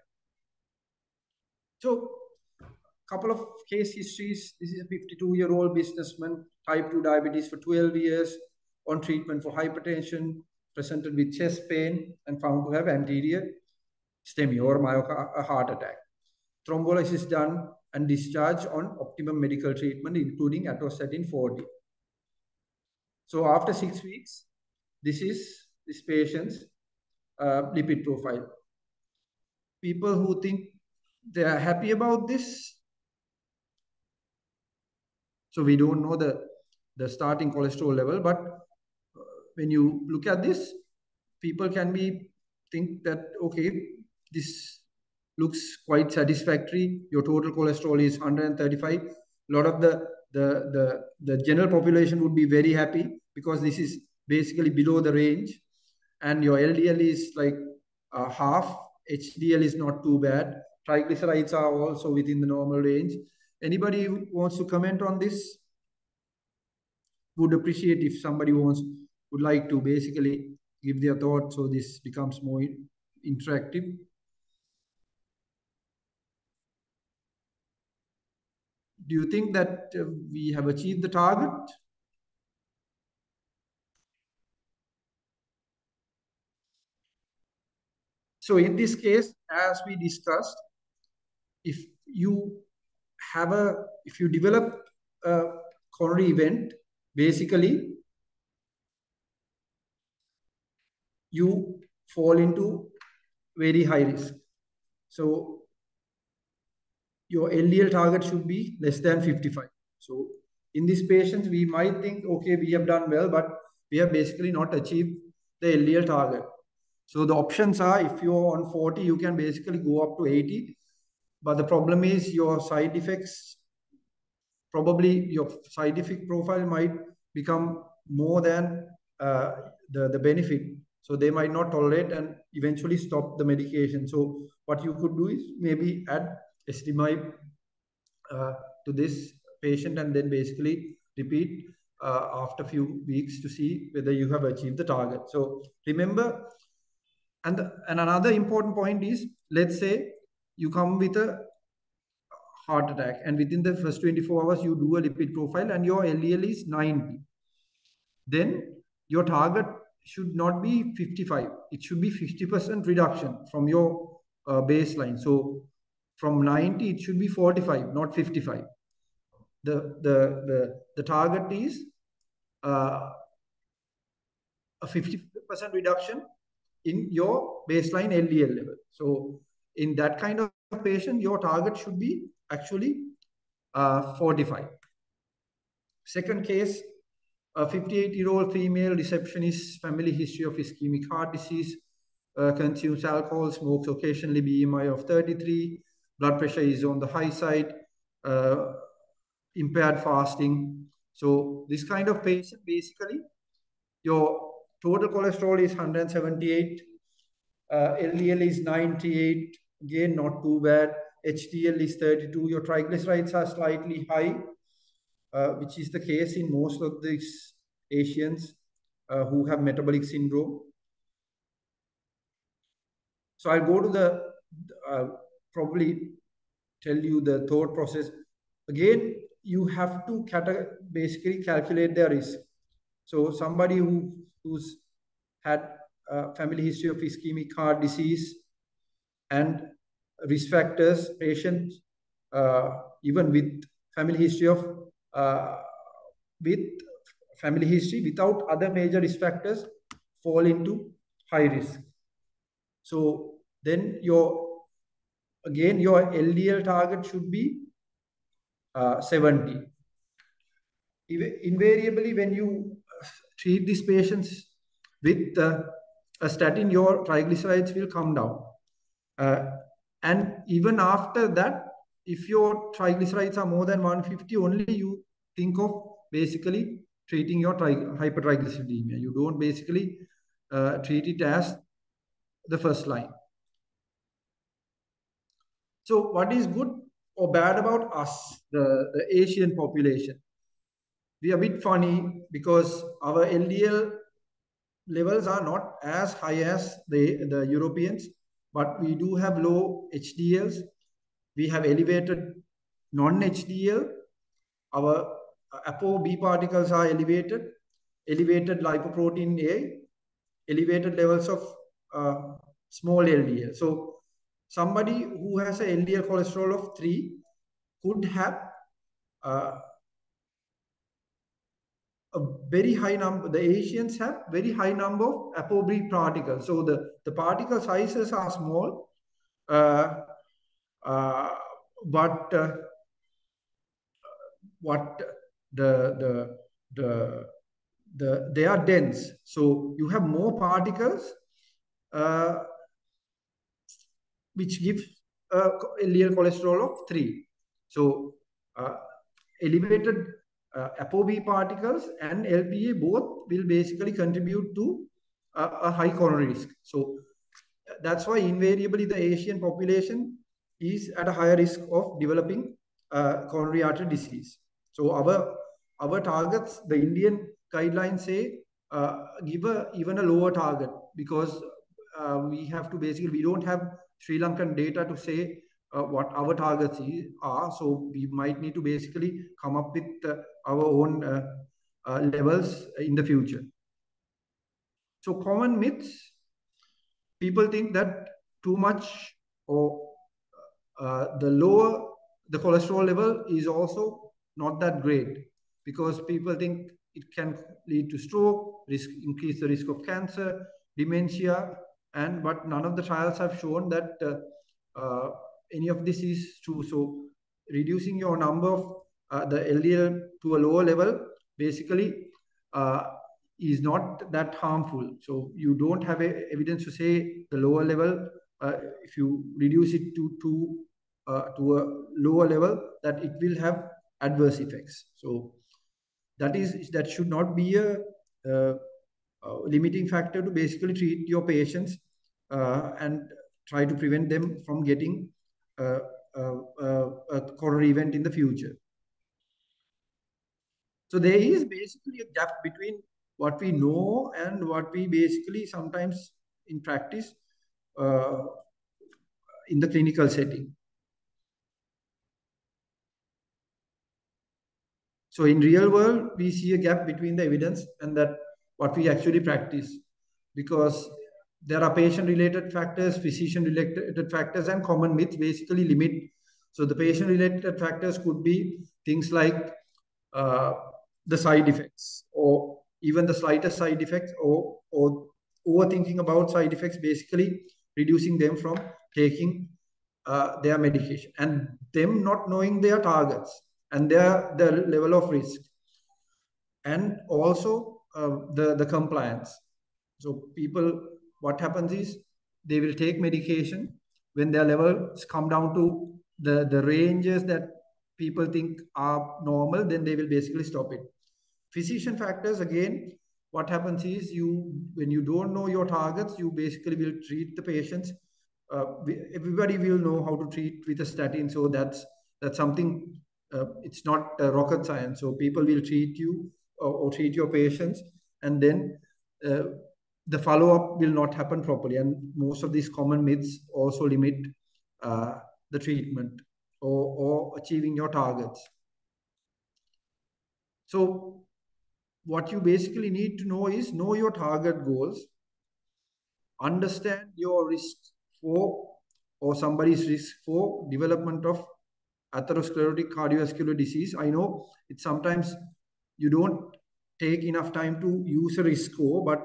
So a couple of case histories. This is a 52-year-old businessman, type 2 diabetes for 12 years, on treatment for hypertension, presented with chest pain and found to have anterior STEMI or heart attack. Thrombolysis done and discharged on optimum medical treatment, including atorvastatin 40. So after 6 weeks, this is this patient's lipid profile. People who think they are happy about this. So we don't know the starting cholesterol level, but when you look at this, people can be think that, okay, this looks quite satisfactory. Your total cholesterol is 135. A lot of the general population would be very happy because this is basically below the range. And your LDL is like half. HDL is not too bad. Triglycerides are also within the normal range. Anybody who wants to comment on this would appreciate if somebody would like to basically give their thoughts so this becomes more interactive. Do you think that we have achieved the target? So in this case, as we discussed, if you develop a coronary event, basically you fall into very high risk. So your LDL target should be less than 55. So in these patients, we might think, okay, we have done well, but we have basically not achieved the LDL target. So the options are, if you're on 40, you can basically go up to 80. But the problem is your side effects, probably your side effect profile might become more than the benefit. So they might not tolerate and eventually stop the medication. So what you could do is maybe add ezetimibe to this patient and then basically repeat after a few weeks to see whether you have achieved the target. So remember, and another important point is, let's say you come with a heart attack and within the first 24 hours you do a lipid profile and your LDL is 90. Then your target should not be 55. It should be 50% reduction from your baseline. So from 90, it should be 45, not 55. The target is a 50% reduction in your baseline LDL level. So in that kind of patient, your target should be actually 45. Second case, a 58-year-old female receptionist, family history of ischemic heart disease, consumes alcohol, smokes occasionally, BMI of 33, blood pressure is on the high side, impaired fasting. So this kind of patient, basically, your total cholesterol is 178, LDL is 98, again, not too bad. HDL is 32, your triglycerides are slightly high, which is the case in most of these Asians who have metabolic syndrome. So I'll go to probably tell you the thought process. Again, you have to basically calculate their risk. So somebody who's had a family history of ischemic heart disease and risk factors, patients, even with family history without other major risk factors, fall into high risk. So then your LDL target should be 70. Invariably, when you treat these patients with a statin, your triglycerides will come down. And even after that, if your triglycerides are more than 150, only you think of basically treating your hypertriglyceridemia. You don't basically treat it as the first line. So what is good or bad about us, the Asian population? we are a bit funny because our LDL levels are not as high as the Europeans, but we do have low HDLs. We have elevated non-HDL. Our ApoB particles are elevated, elevated lipoprotein A, elevated levels of small LDL. So somebody who has an LDL cholesterol of 3 could have a very high number, the Asians have very high number of ApoB particles. So the particle sizes are small, but what they are dense. So you have more particles, which give LDL cholesterol of 3. So elevated ApoB particles and LPA both will basically contribute to a high coronary risk. So that's why invariably the Asian population is at a higher risk of developing coronary artery disease. So our targets, the Indian guidelines say, give even a lower target, because we have to basically, we don't have Sri Lankan data to say what our targets are. So we might need to basically come up with our own levels in the future. So common myths, people think that too much or the lower the cholesterol level is also not that great, because people think it can lead to stroke, increase the risk of cancer, dementia, but none of the trials have shown that any of this is true. So reducing your number of the LDL to a lower level basically is not that harmful. So you don't have evidence to say the lower level, if you reduce it to a lower level, that it will have adverse effects. So that should not be a limiting factor to basically treat your patients and try to prevent them from getting a coronary event in the future. So there is basically a gap between what we know and what we basically sometimes in practice in the clinical setting. So in real world, we see a gap between the evidence and that what we actually practice, because there are patient-related factors, physician-related factors, and common myths basically limit. So the patient-related factors could be things like the side effects, or even the slightest side effects, or overthinking about side effects, basically reducing them from taking their medication, and them not knowing their targets and their level of risk, and also the compliance. So people, what happens is they will take medication when their levels come down to the ranges that people think are normal, then they will basically stop it. Physician factors, again, what happens is when you don't know your targets, you basically will treat the patients. Everybody will know how to treat with a statin, so that's something. It's not rocket science. So people will treat you or treat your patients, and then the follow-up will not happen properly. And most of these common myths also limit the treatment or achieving your targets. So what you basically need to know is know your target goals, understand your risk for, or somebody's risk for development of atherosclerotic cardiovascular disease. I know it's sometimes you don't take enough time to use a risk score, but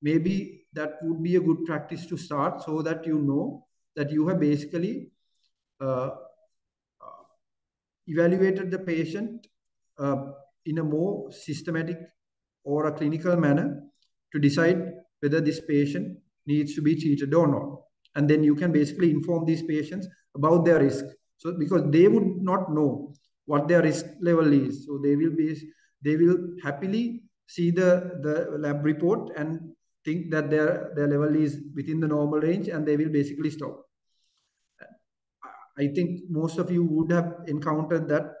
maybe that would be a good practice to start, so that you know that you have basically evaluated the patient in a more systematic or a clinical manner to decide whether this patient needs to be treated or not. And then you can basically inform these patients about their risk. So because they would not know what their risk level is, so they will happily see the lab report and think that their level is within the normal range, and they will basically stop. I think most of you would have encountered that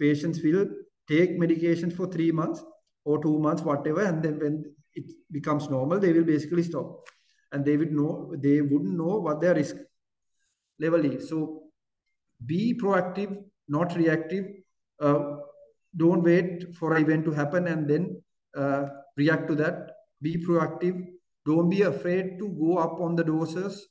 patients will take medication for 3 months or 2 months, whatever, and then when it becomes normal, they will basically stop, and they wouldn't know what their risk level is. So be proactive, not reactive. Don't wait for an event to happen and then react to that. Be proactive. Don't be afraid to go up on the doses.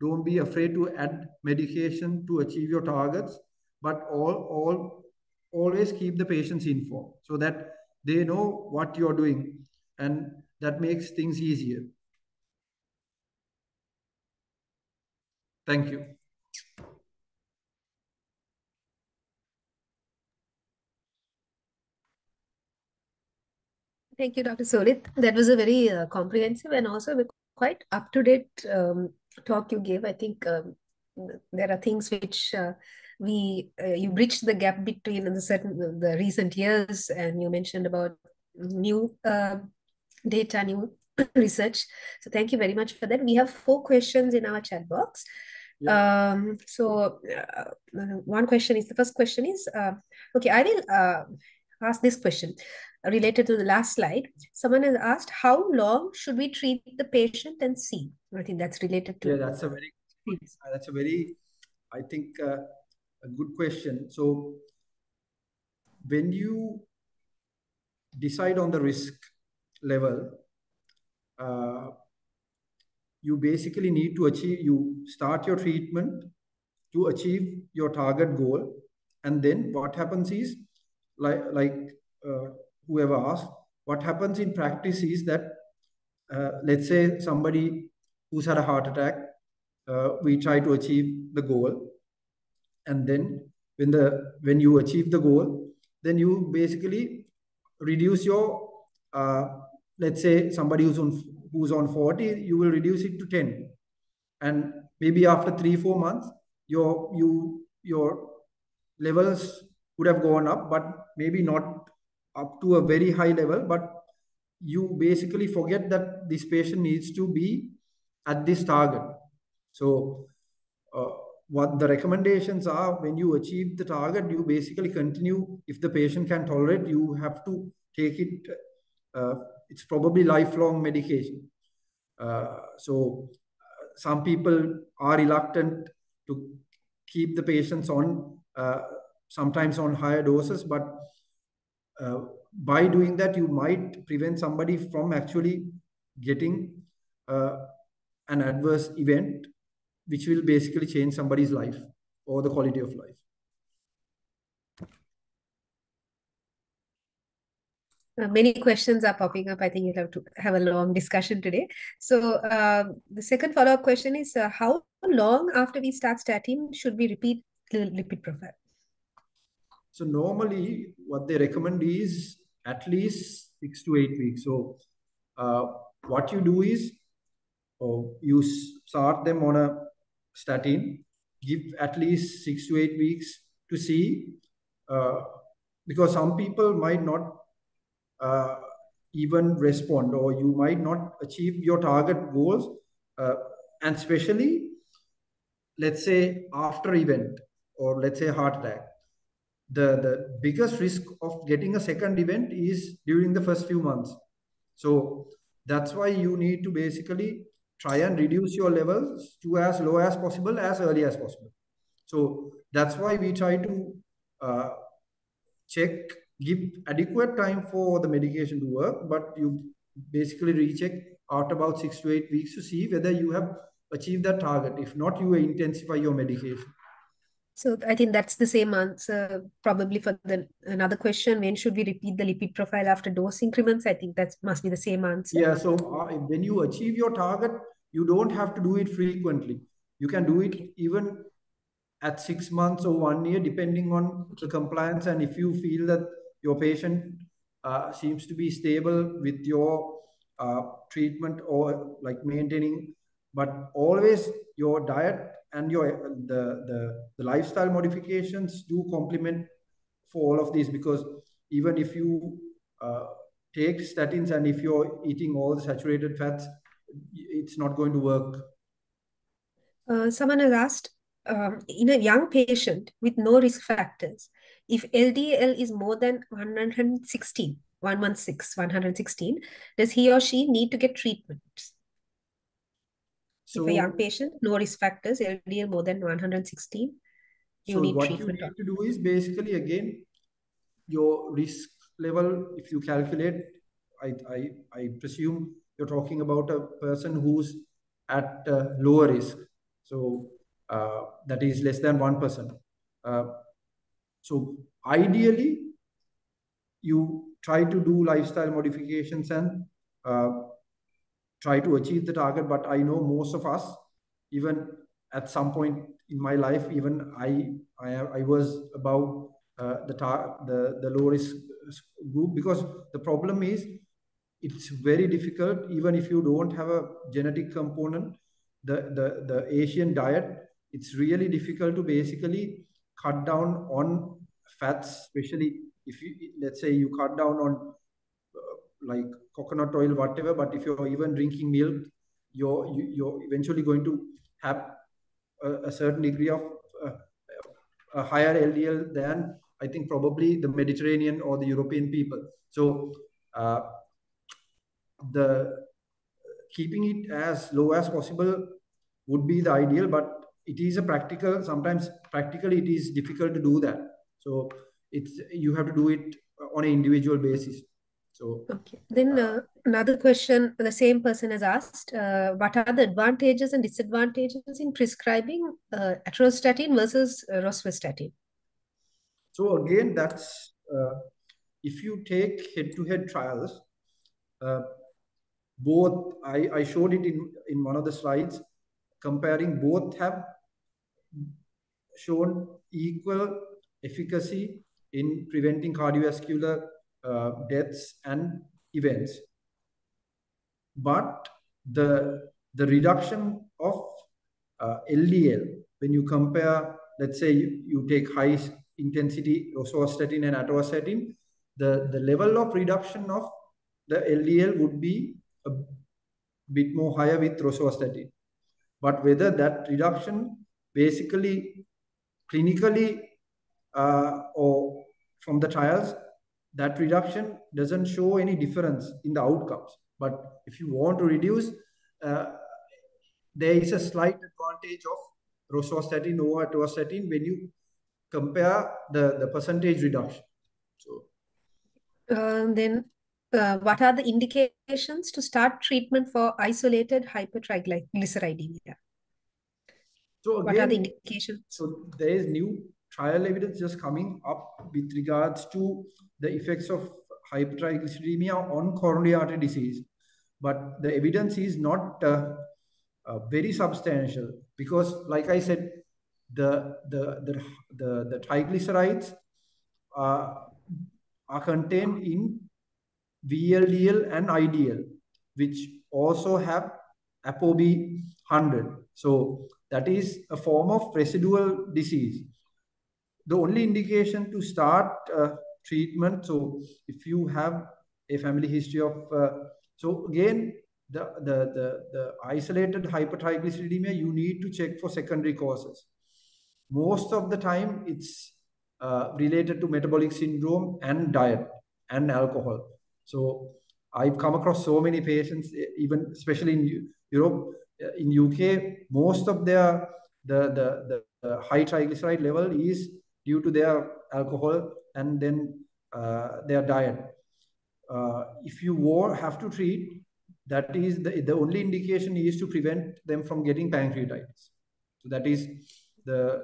Don't be afraid to add medication to achieve your targets. But always keep the patients informed so that they know what you're doing, and that makes things easier. Thank you. Thank you, Dr. Solith. That was a very comprehensive and also quite up-to-date talk you gave. I think there are things which you bridged the gap between the recent years, and you mentioned about new data, new research. So thank you very much for that. We have 4 questions in our chat box. Yeah. One question is, the first question is, okay, I will ask this question related to the last slide. Someone has asked, how long should we treat the patient and see? I think that's related to... Yeah, that's a very, I think, a good question. So when you decide on the risk level, you basically need to achieve, you start your treatment to achieve your target goal. And then what happens is, like whoever asked, what happens in practice is that, let's say somebody who's had a heart attack, we try to achieve the goal. And then when you achieve the goal, then you basically reduce your, let's say somebody who's on 40, you will reduce it to 10. And maybe after 3-4 months, your levels would have gone up, but maybe not up to a very high level, but you basically forget that this patient needs to be at this target. So what the recommendations are, when you achieve the target, you basically continue. If the patient can tolerate, you have to take it. It's probably lifelong medication. So some people are reluctant to keep the patients on, sometimes on higher doses, but by doing that, you might prevent somebody from actually getting an adverse event, which will basically change somebody's life or the quality of life. Many questions are popping up. I think you'll have to have a long discussion today. So the second follow-up question is, how long after we start statin should we repeat the lipid profile? So normally what they recommend is at least 6 to 8 weeks. So what you do is, you start them on a statin, give at least 6 to 8 weeks to see, because some people might not even respond, or you might not achieve your target goals, and especially, let's say after event, or let's say heart attack, the biggest risk of getting a second event is during the first few months. So that's why you need to basically try and reduce your levels to as low as possible, as early as possible. So that's why we try to check, give adequate time for the medication to work, but you basically recheck after about 6 to 8 weeks to see whether you have achieved that target. If not, you intensify your medication. So I think that's the same answer probably for another question. When should we repeat the lipid profile after dose increments? I think that must be the same answer. Yeah, so when you achieve your target, you don't have to do it frequently. You can do it even at 6 months or 1 year, depending on the compliance. And if you feel that your patient seems to be stable with your treatment or like maintaining, but always your diet and the lifestyle modifications do complement for all of these, because even if you take statins and if you're eating all the saturated fats, it's not going to work. Someone has asked, in a young patient with no risk factors, if LDL is more than 116, does he or she need to get treatment? So if a young patient, no risk factors, LDL more than 116, you need treatment. So what you need to do is basically, again, your risk level, if you calculate, I presume you're talking about a person who's at lower risk. So that is less than 1%. So ideally, you try to do lifestyle modifications and try to achieve the target. But I know most of us, even at some point in my life, even I was above the low risk group, because the problem is it's very difficult. Even if you don't have a genetic component, the Asian diet, it's really difficult to basically cut down on fats, especially if you, let's say you cut down on like coconut oil, whatever, but if you're even drinking milk, you're eventually going to have a certain degree of a higher LDL than, I think, probably the Mediterranean or the European people. So keeping it as low as possible would be the ideal, but it is a practical, sometimes practically it is difficult to do that. So you have to do it on an individual basis. So, okay. Then another question the same person has asked, what are the advantages and disadvantages in prescribing atorvastatin versus rosuvastatin? So again, that's, if you take head-to-head trials, both, I showed it in one of the slides, comparing both have shown equal efficacy in preventing cardiovascular deaths and events. But the reduction of LDL, when you compare, let's say you take high intensity rosuvastatin and atorvastatin, the level of reduction of the LDL would be a bit more higher with rosuvastatin. But whether that reduction basically clinically or from the trials, that reduction doesn't show any difference in the outcomes. But if you want to reduce, there is a slight advantage of rosuvastatin over atorvastatin when you compare the percentage reduction. So, then what are the indications to start treatment for isolated hypertriglyceridemia? So again, what are the indications? So there is new trial evidence just coming up with regards to the effects of hypertriglyceridemia on coronary artery disease. But the evidence is not very substantial because, like I said, the triglycerides are contained in VLDL and IDL, which also have ApoB100. So that is a form of residual disease. The only indication to start treatment, so if you have a family history of, so again, the isolated hypertriglyceridemia, you need to check for secondary causes. Most of the time, it's related to metabolic syndrome and diet and alcohol. So I've come across so many patients, even especially in Europe, in UK, most of their the high triglyceride level is due to their alcohol and then their diet. If you have to treat, that is the only indication is to prevent them from getting pancreatitis. So that is the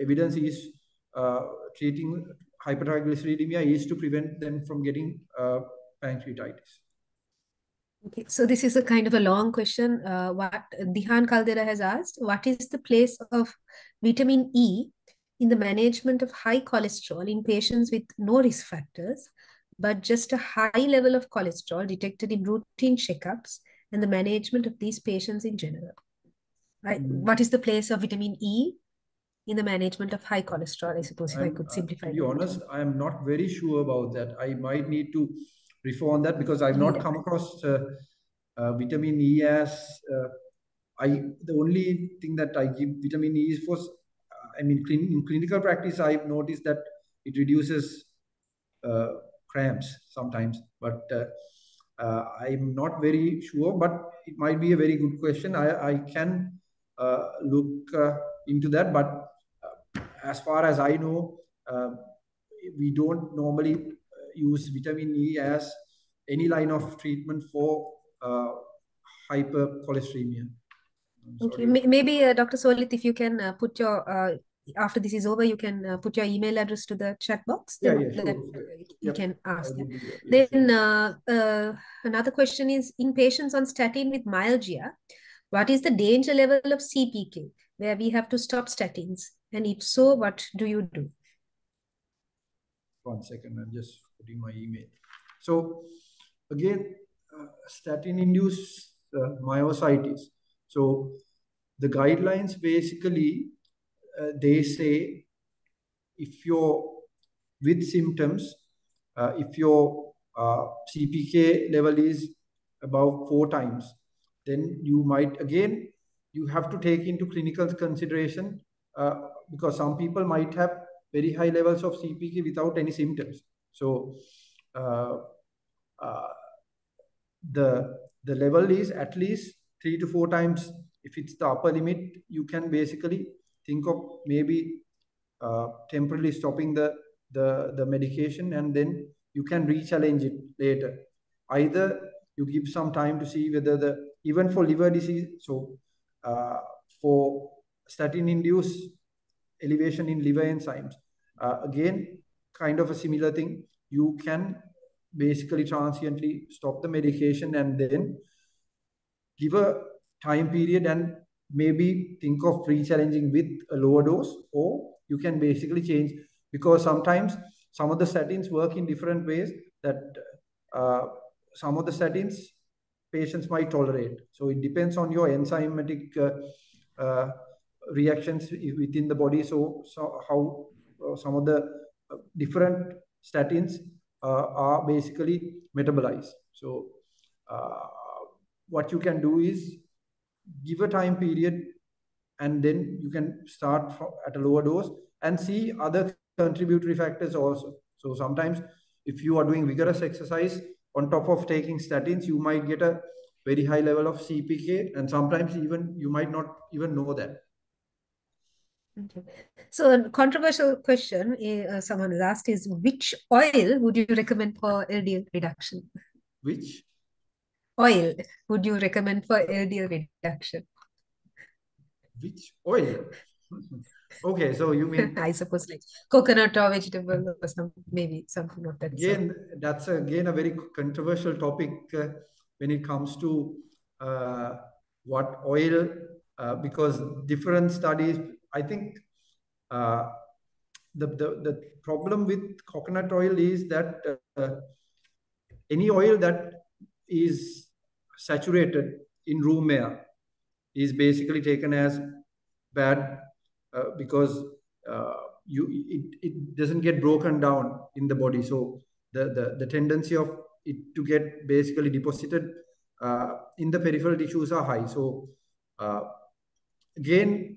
evidence is treating hypertriglyceridemia is to prevent them from getting pancreatitis. Okay, so this is a kind of a long question. What Dihan Caldera has asked, what is the place of vitamin E in the management of high cholesterol in patients with no risk factors, but just a high level of cholesterol detected in routine checkups and the management of these patients in general? Right? Mm-hmm. What is the place of vitamin E in the management of high cholesterol? I suppose if I could simplify it. To be honest, I am not very sure about that. I might need to refer on that because I've not come across vitamin E as, the only thing that I give vitamin E is for, I mean, in clinical practice, I've noticed that it reduces cramps sometimes, but I'm not very sure, but it might be a very good question. I can look into that, but as far as I know, we don't normally use vitamin E as any line of treatment for hypercholesteremia. Okay. Maybe Dr. Solith, if you can put your, after this is over, you can put your email address to the chat box. Yeah, yeah, sure. You can ask. Yeah. Then another question is, in patients on statin with myalgia, what is the danger level of CPK where we have to stop statins? And if so, what do you do? 1 second, I'm just putting my email. So again, statin-induced myositis. So the guidelines basically, they say if you're with symptoms, if your CPK level is above 4 times, then you might, again, you have to take into clinical consideration because some people might have very high levels of CPK without any symptoms. So the level is at least 3 to 4 times. If it's the upper limit, you can basically think of maybe temporarily stopping the medication, and then you can re-challenge it later. Either you give some time to see whether the, even for liver disease, so for statin-induced elevation in liver enzymes, again, kind of a similar thing. You can basically transiently stop the medication and then give a time period and maybe think of re-challenging with a lower dose, or you can basically change, because sometimes some of the statins work in different ways that some of the statins patients might tolerate. So it depends on your enzymatic reactions within the body. So how some of the different statins are basically metabolized. So what you can do is give a time period, and then you can start at a lower dose and see other contributory factors also. So sometimes if you are doing vigorous exercise on top of taking statins, you might get a very high level of CPK, and sometimes even you might not even know that. Okay. So a controversial question someone has asked is, which oil would you recommend for LDL reduction? Which oil would you recommend for LDL reduction? Which oil? Okay, so you mean... I suppose like coconut or vegetable or some, maybe something of that. Again, that's again a very controversial topic when it comes to what oil, because different studies... I think the problem with coconut oil is that any oil that is saturated in room air is basically taken as bad because it doesn't get broken down in the body. So the tendency of it to get basically deposited in the peripheral tissues are high. So again,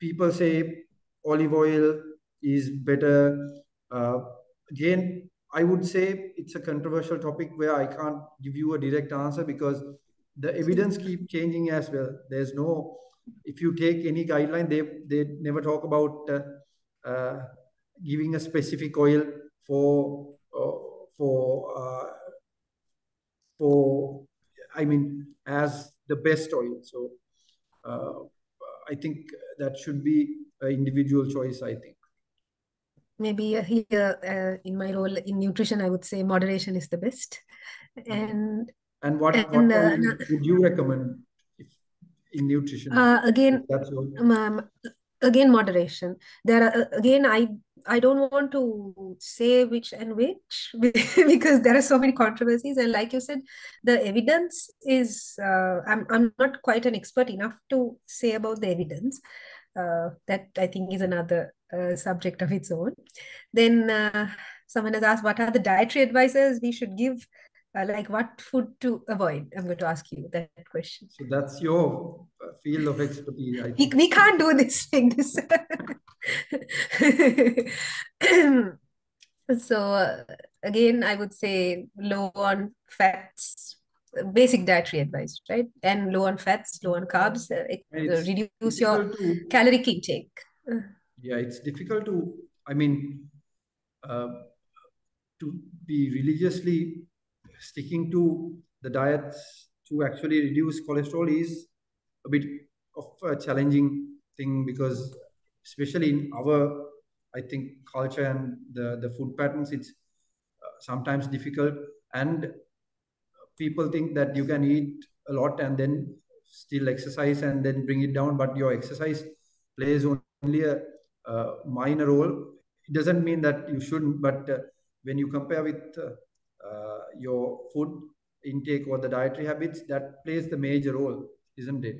people say olive oil is better. Again, I would say it's a controversial topic where I can't give you a direct answer because the evidence keeps changing as well. There's no, if you take any guideline, they never talk about giving a specific oil for I mean, as the best oil. So, I think that should be an individual choice, I think. Maybe here in my role in nutrition, I would say moderation is the best. And what would you recommend if, in nutrition? Again, that's all. Again, moderation. There are, again, I don't want to say which and which because there are so many controversies, and like you said, the evidence is I'm not quite an expert enough to say about the evidence. That I think is another subject of its own. Then someone has asked, what are the dietary advices we should give, like what food to avoid? I'm going to ask you that question. So that's your field of expertise. I think. We can't do this thing. So again, I would say low on fats, basic dietary advice, right? And low on fats, low on carbs, reduce your caloric intake. Yeah, it's difficult to, I mean, to be religiously sticking to the diets to actually reduce cholesterol is a bit of a challenging thing, because especially in our, I think, culture and the food patterns, it's sometimes difficult. And people think that you can eat a lot and then still exercise and then bring it down, but your exercise plays only a minor role. It doesn't mean that you shouldn't, but when you compare with your food intake or the dietary habits, that plays the major role, isn't it?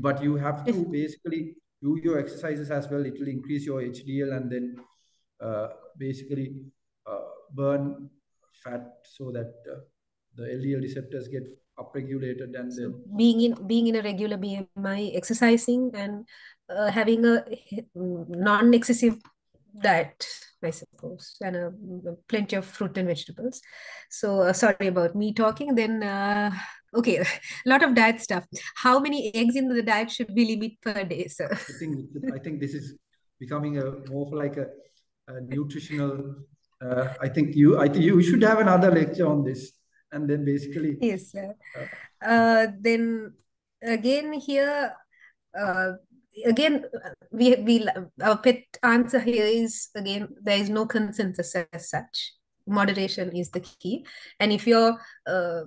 But you have to basically do your exercises as well. It will increase your HDL and then basically burn fat so that the LDL receptors get upregulated. And so then being in a regular BMI, exercising, and having a non-excessive diet, I suppose, and plenty of fruit and vegetables. So sorry about me talking. Then okay, a lot of diet stuff. How many eggs in the diet should we limit per day, sir? I think this is becoming more of like a nutritional. I think you should have another lecture on this, and then basically yes, sir. Then again here. Again, our pet answer here is, again, there is no consensus as such. Moderation is the key. And if you're,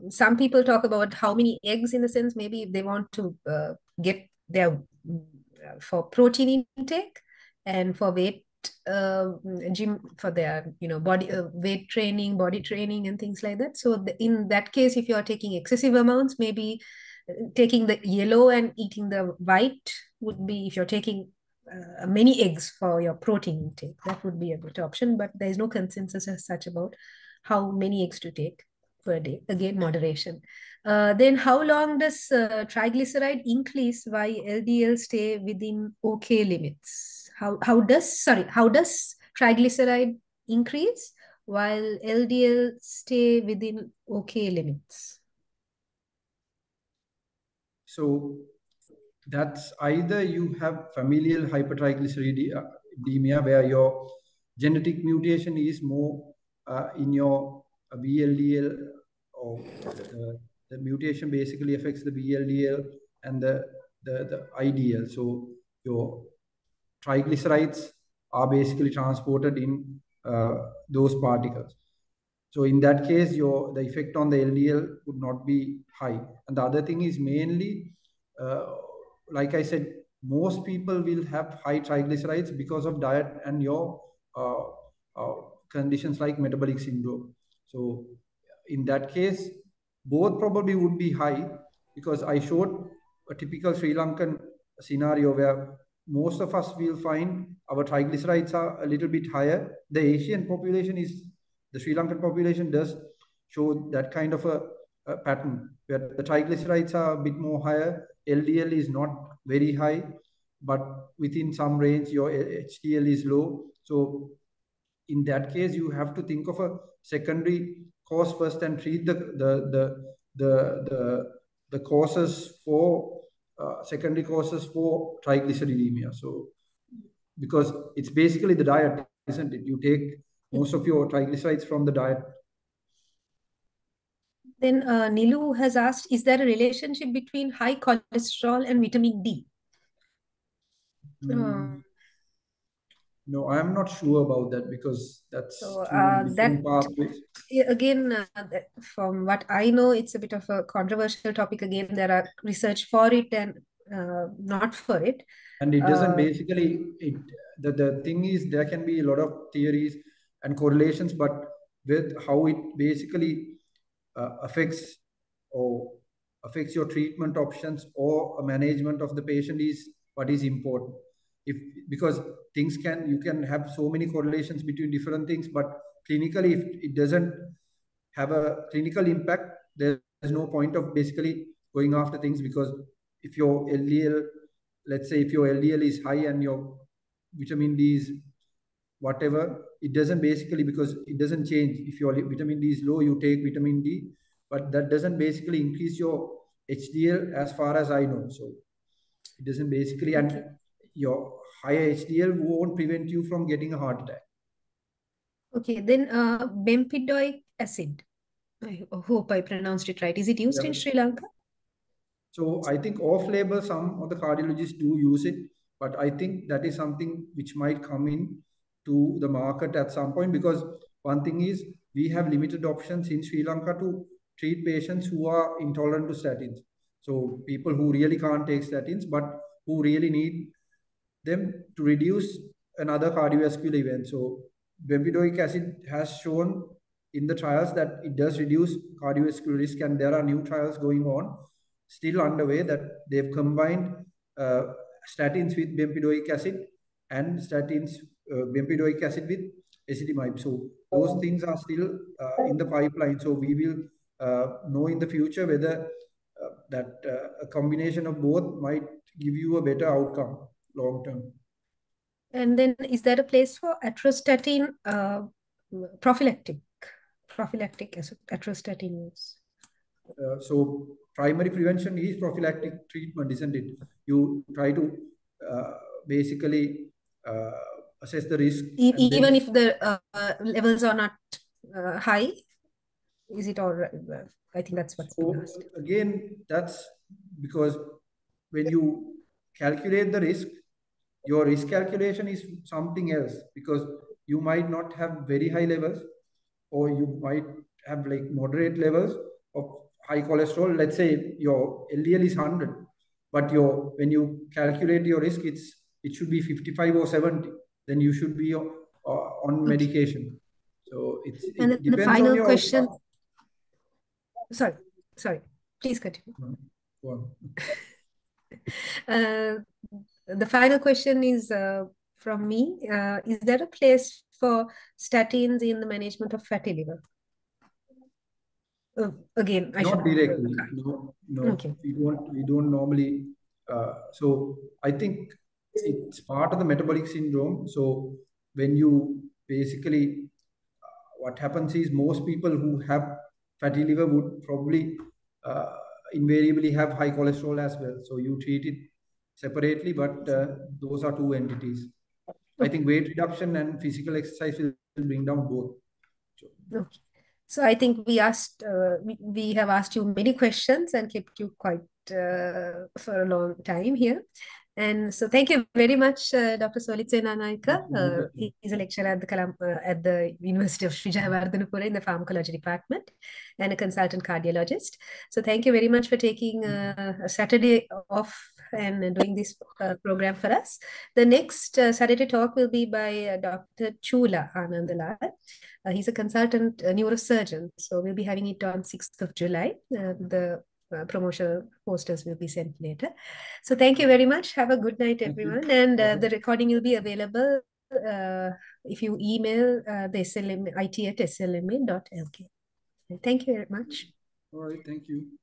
some people talk about how many eggs, in a sense, maybe if they want to get their, for protein intake and for weight, gym, for their, you know, body weight training, body training and things like that. So in that case, if you're taking excessive amounts, maybe taking the yellow and eating the white would be, if you're taking many eggs for your protein intake, that would be a good option, but there's no consensus as such about how many eggs to take per day. Again, moderation. Then how long does triglyceride increase while LDL stay within okay limits? How does triglyceride increase while LDL stay within okay limits? So that's either you have familial hypertriglyceridemia, where your genetic mutation is more in your VLDL, or the mutation basically affects the VLDL and the IDL. So your triglycerides are basically transported in those particles. So in that case, the effect on the LDL would not be high. And the other thing is mainly, like I said, most people will have high triglycerides because of diet and your conditions like metabolic syndrome. So in that case, both probably would be high, because I showed a typical Sri Lankan scenario where most of us will find our triglycerides are a little bit higher. The Asian population is, the Sri Lankan population does show that kind of a pattern where the triglycerides are a bit more higher. LDL is not very high, but within some range, your HDL is low. So in that case, you have to think of a secondary cause first and treat the causes for secondary causes for triglyceridemia. So because it's basically the diet, isn't it? You take most of your triglycerides from the diet. Then Nilu has asked, is there a relationship between high cholesterol and vitamin D? No, I'm not sure about that, because that's... So, again, from what I know, it's a bit of a controversial topic. Again, there are research for it and not for it. And it doesn't basically... The thing is, there can be a lot of theories and correlations, but with how it basically... affects your treatment options or a management of the patient is what is important. Because things can, you can have so many correlations between different things, but clinically, if it doesn't have a clinical impact, there's no point of basically going after things, because if your LDL, let's say if your LDL is high and your vitamin D is whatever, it doesn't basically, because it doesn't change. If your vitamin D is low, you take vitamin D, but that doesn't basically increase your HDL as far as I know. So it doesn't basically, and your higher HDL won't prevent you from getting a heart attack. Okay, then bempedoic acid. I hope I pronounced it right. Is it used in Sri Lanka? So I think off-label, some of the cardiologists do use it, but I think that is something which might come in to the market at some point, because one thing is we have limited options in Sri Lanka to treat patients who are intolerant to statins. So people who really can't take statins, but who really need them to reduce another cardiovascular event. So bempedoic acid has shown in the trials that it does reduce cardiovascular risk, and there are new trials going on, still underway, that they've combined statins with bempedoic acid and statins, bempedoic acid with ezetimibe. So those things are still in the pipeline. So we will know in the future whether a combination of both might give you a better outcome long term. And then is there a place for atorvastatin prophylactic atorvastatin use? So primary prevention is prophylactic treatment, isn't it? You try to basically assess the risk. Even if the levels are not high, is it all right? I think that's what's been asked. Again, that's because when you calculate the risk, your risk calculation is something else, because you might not have very high levels, or you might have like moderate levels of high cholesterol. Let's say your LDL is 100, but when you calculate your risk, it should be 55 or 70. Then you should be on medication. So it depends on your... And the final question... Sorry. Please continue. Go on. The final question is from me. Is there a place for statins in the management of fatty liver? Again, not directly. No. Okay. We don't normally. So I think it's part of the metabolic syndrome. So when you basically, what happens is most people who have fatty liver would probably invariably have high cholesterol as well. So you treat it separately, but those are two entities. I think weight reduction and physical exercise will bring down both. Okay. So I think we have asked you many questions and kept you quite for a long time here. And so thank you very much, Dr. Solith Senanayake. He's a lecturer at the University of Sri Jayawardanapura in the pharmacology department and a consultant cardiologist. So thank you very much for taking a Saturday off and doing this program for us. The next Saturday talk will be by Dr. Chula Anandalal. He's a consultant neurosurgeon. So we'll be having it on 6th of July. Promotional posters will be sent later. So thank you very much. Have a good night, everyone. And the recording will be available if you email the SLM, it@slma.lk. Thank you very much. All right. Thank you.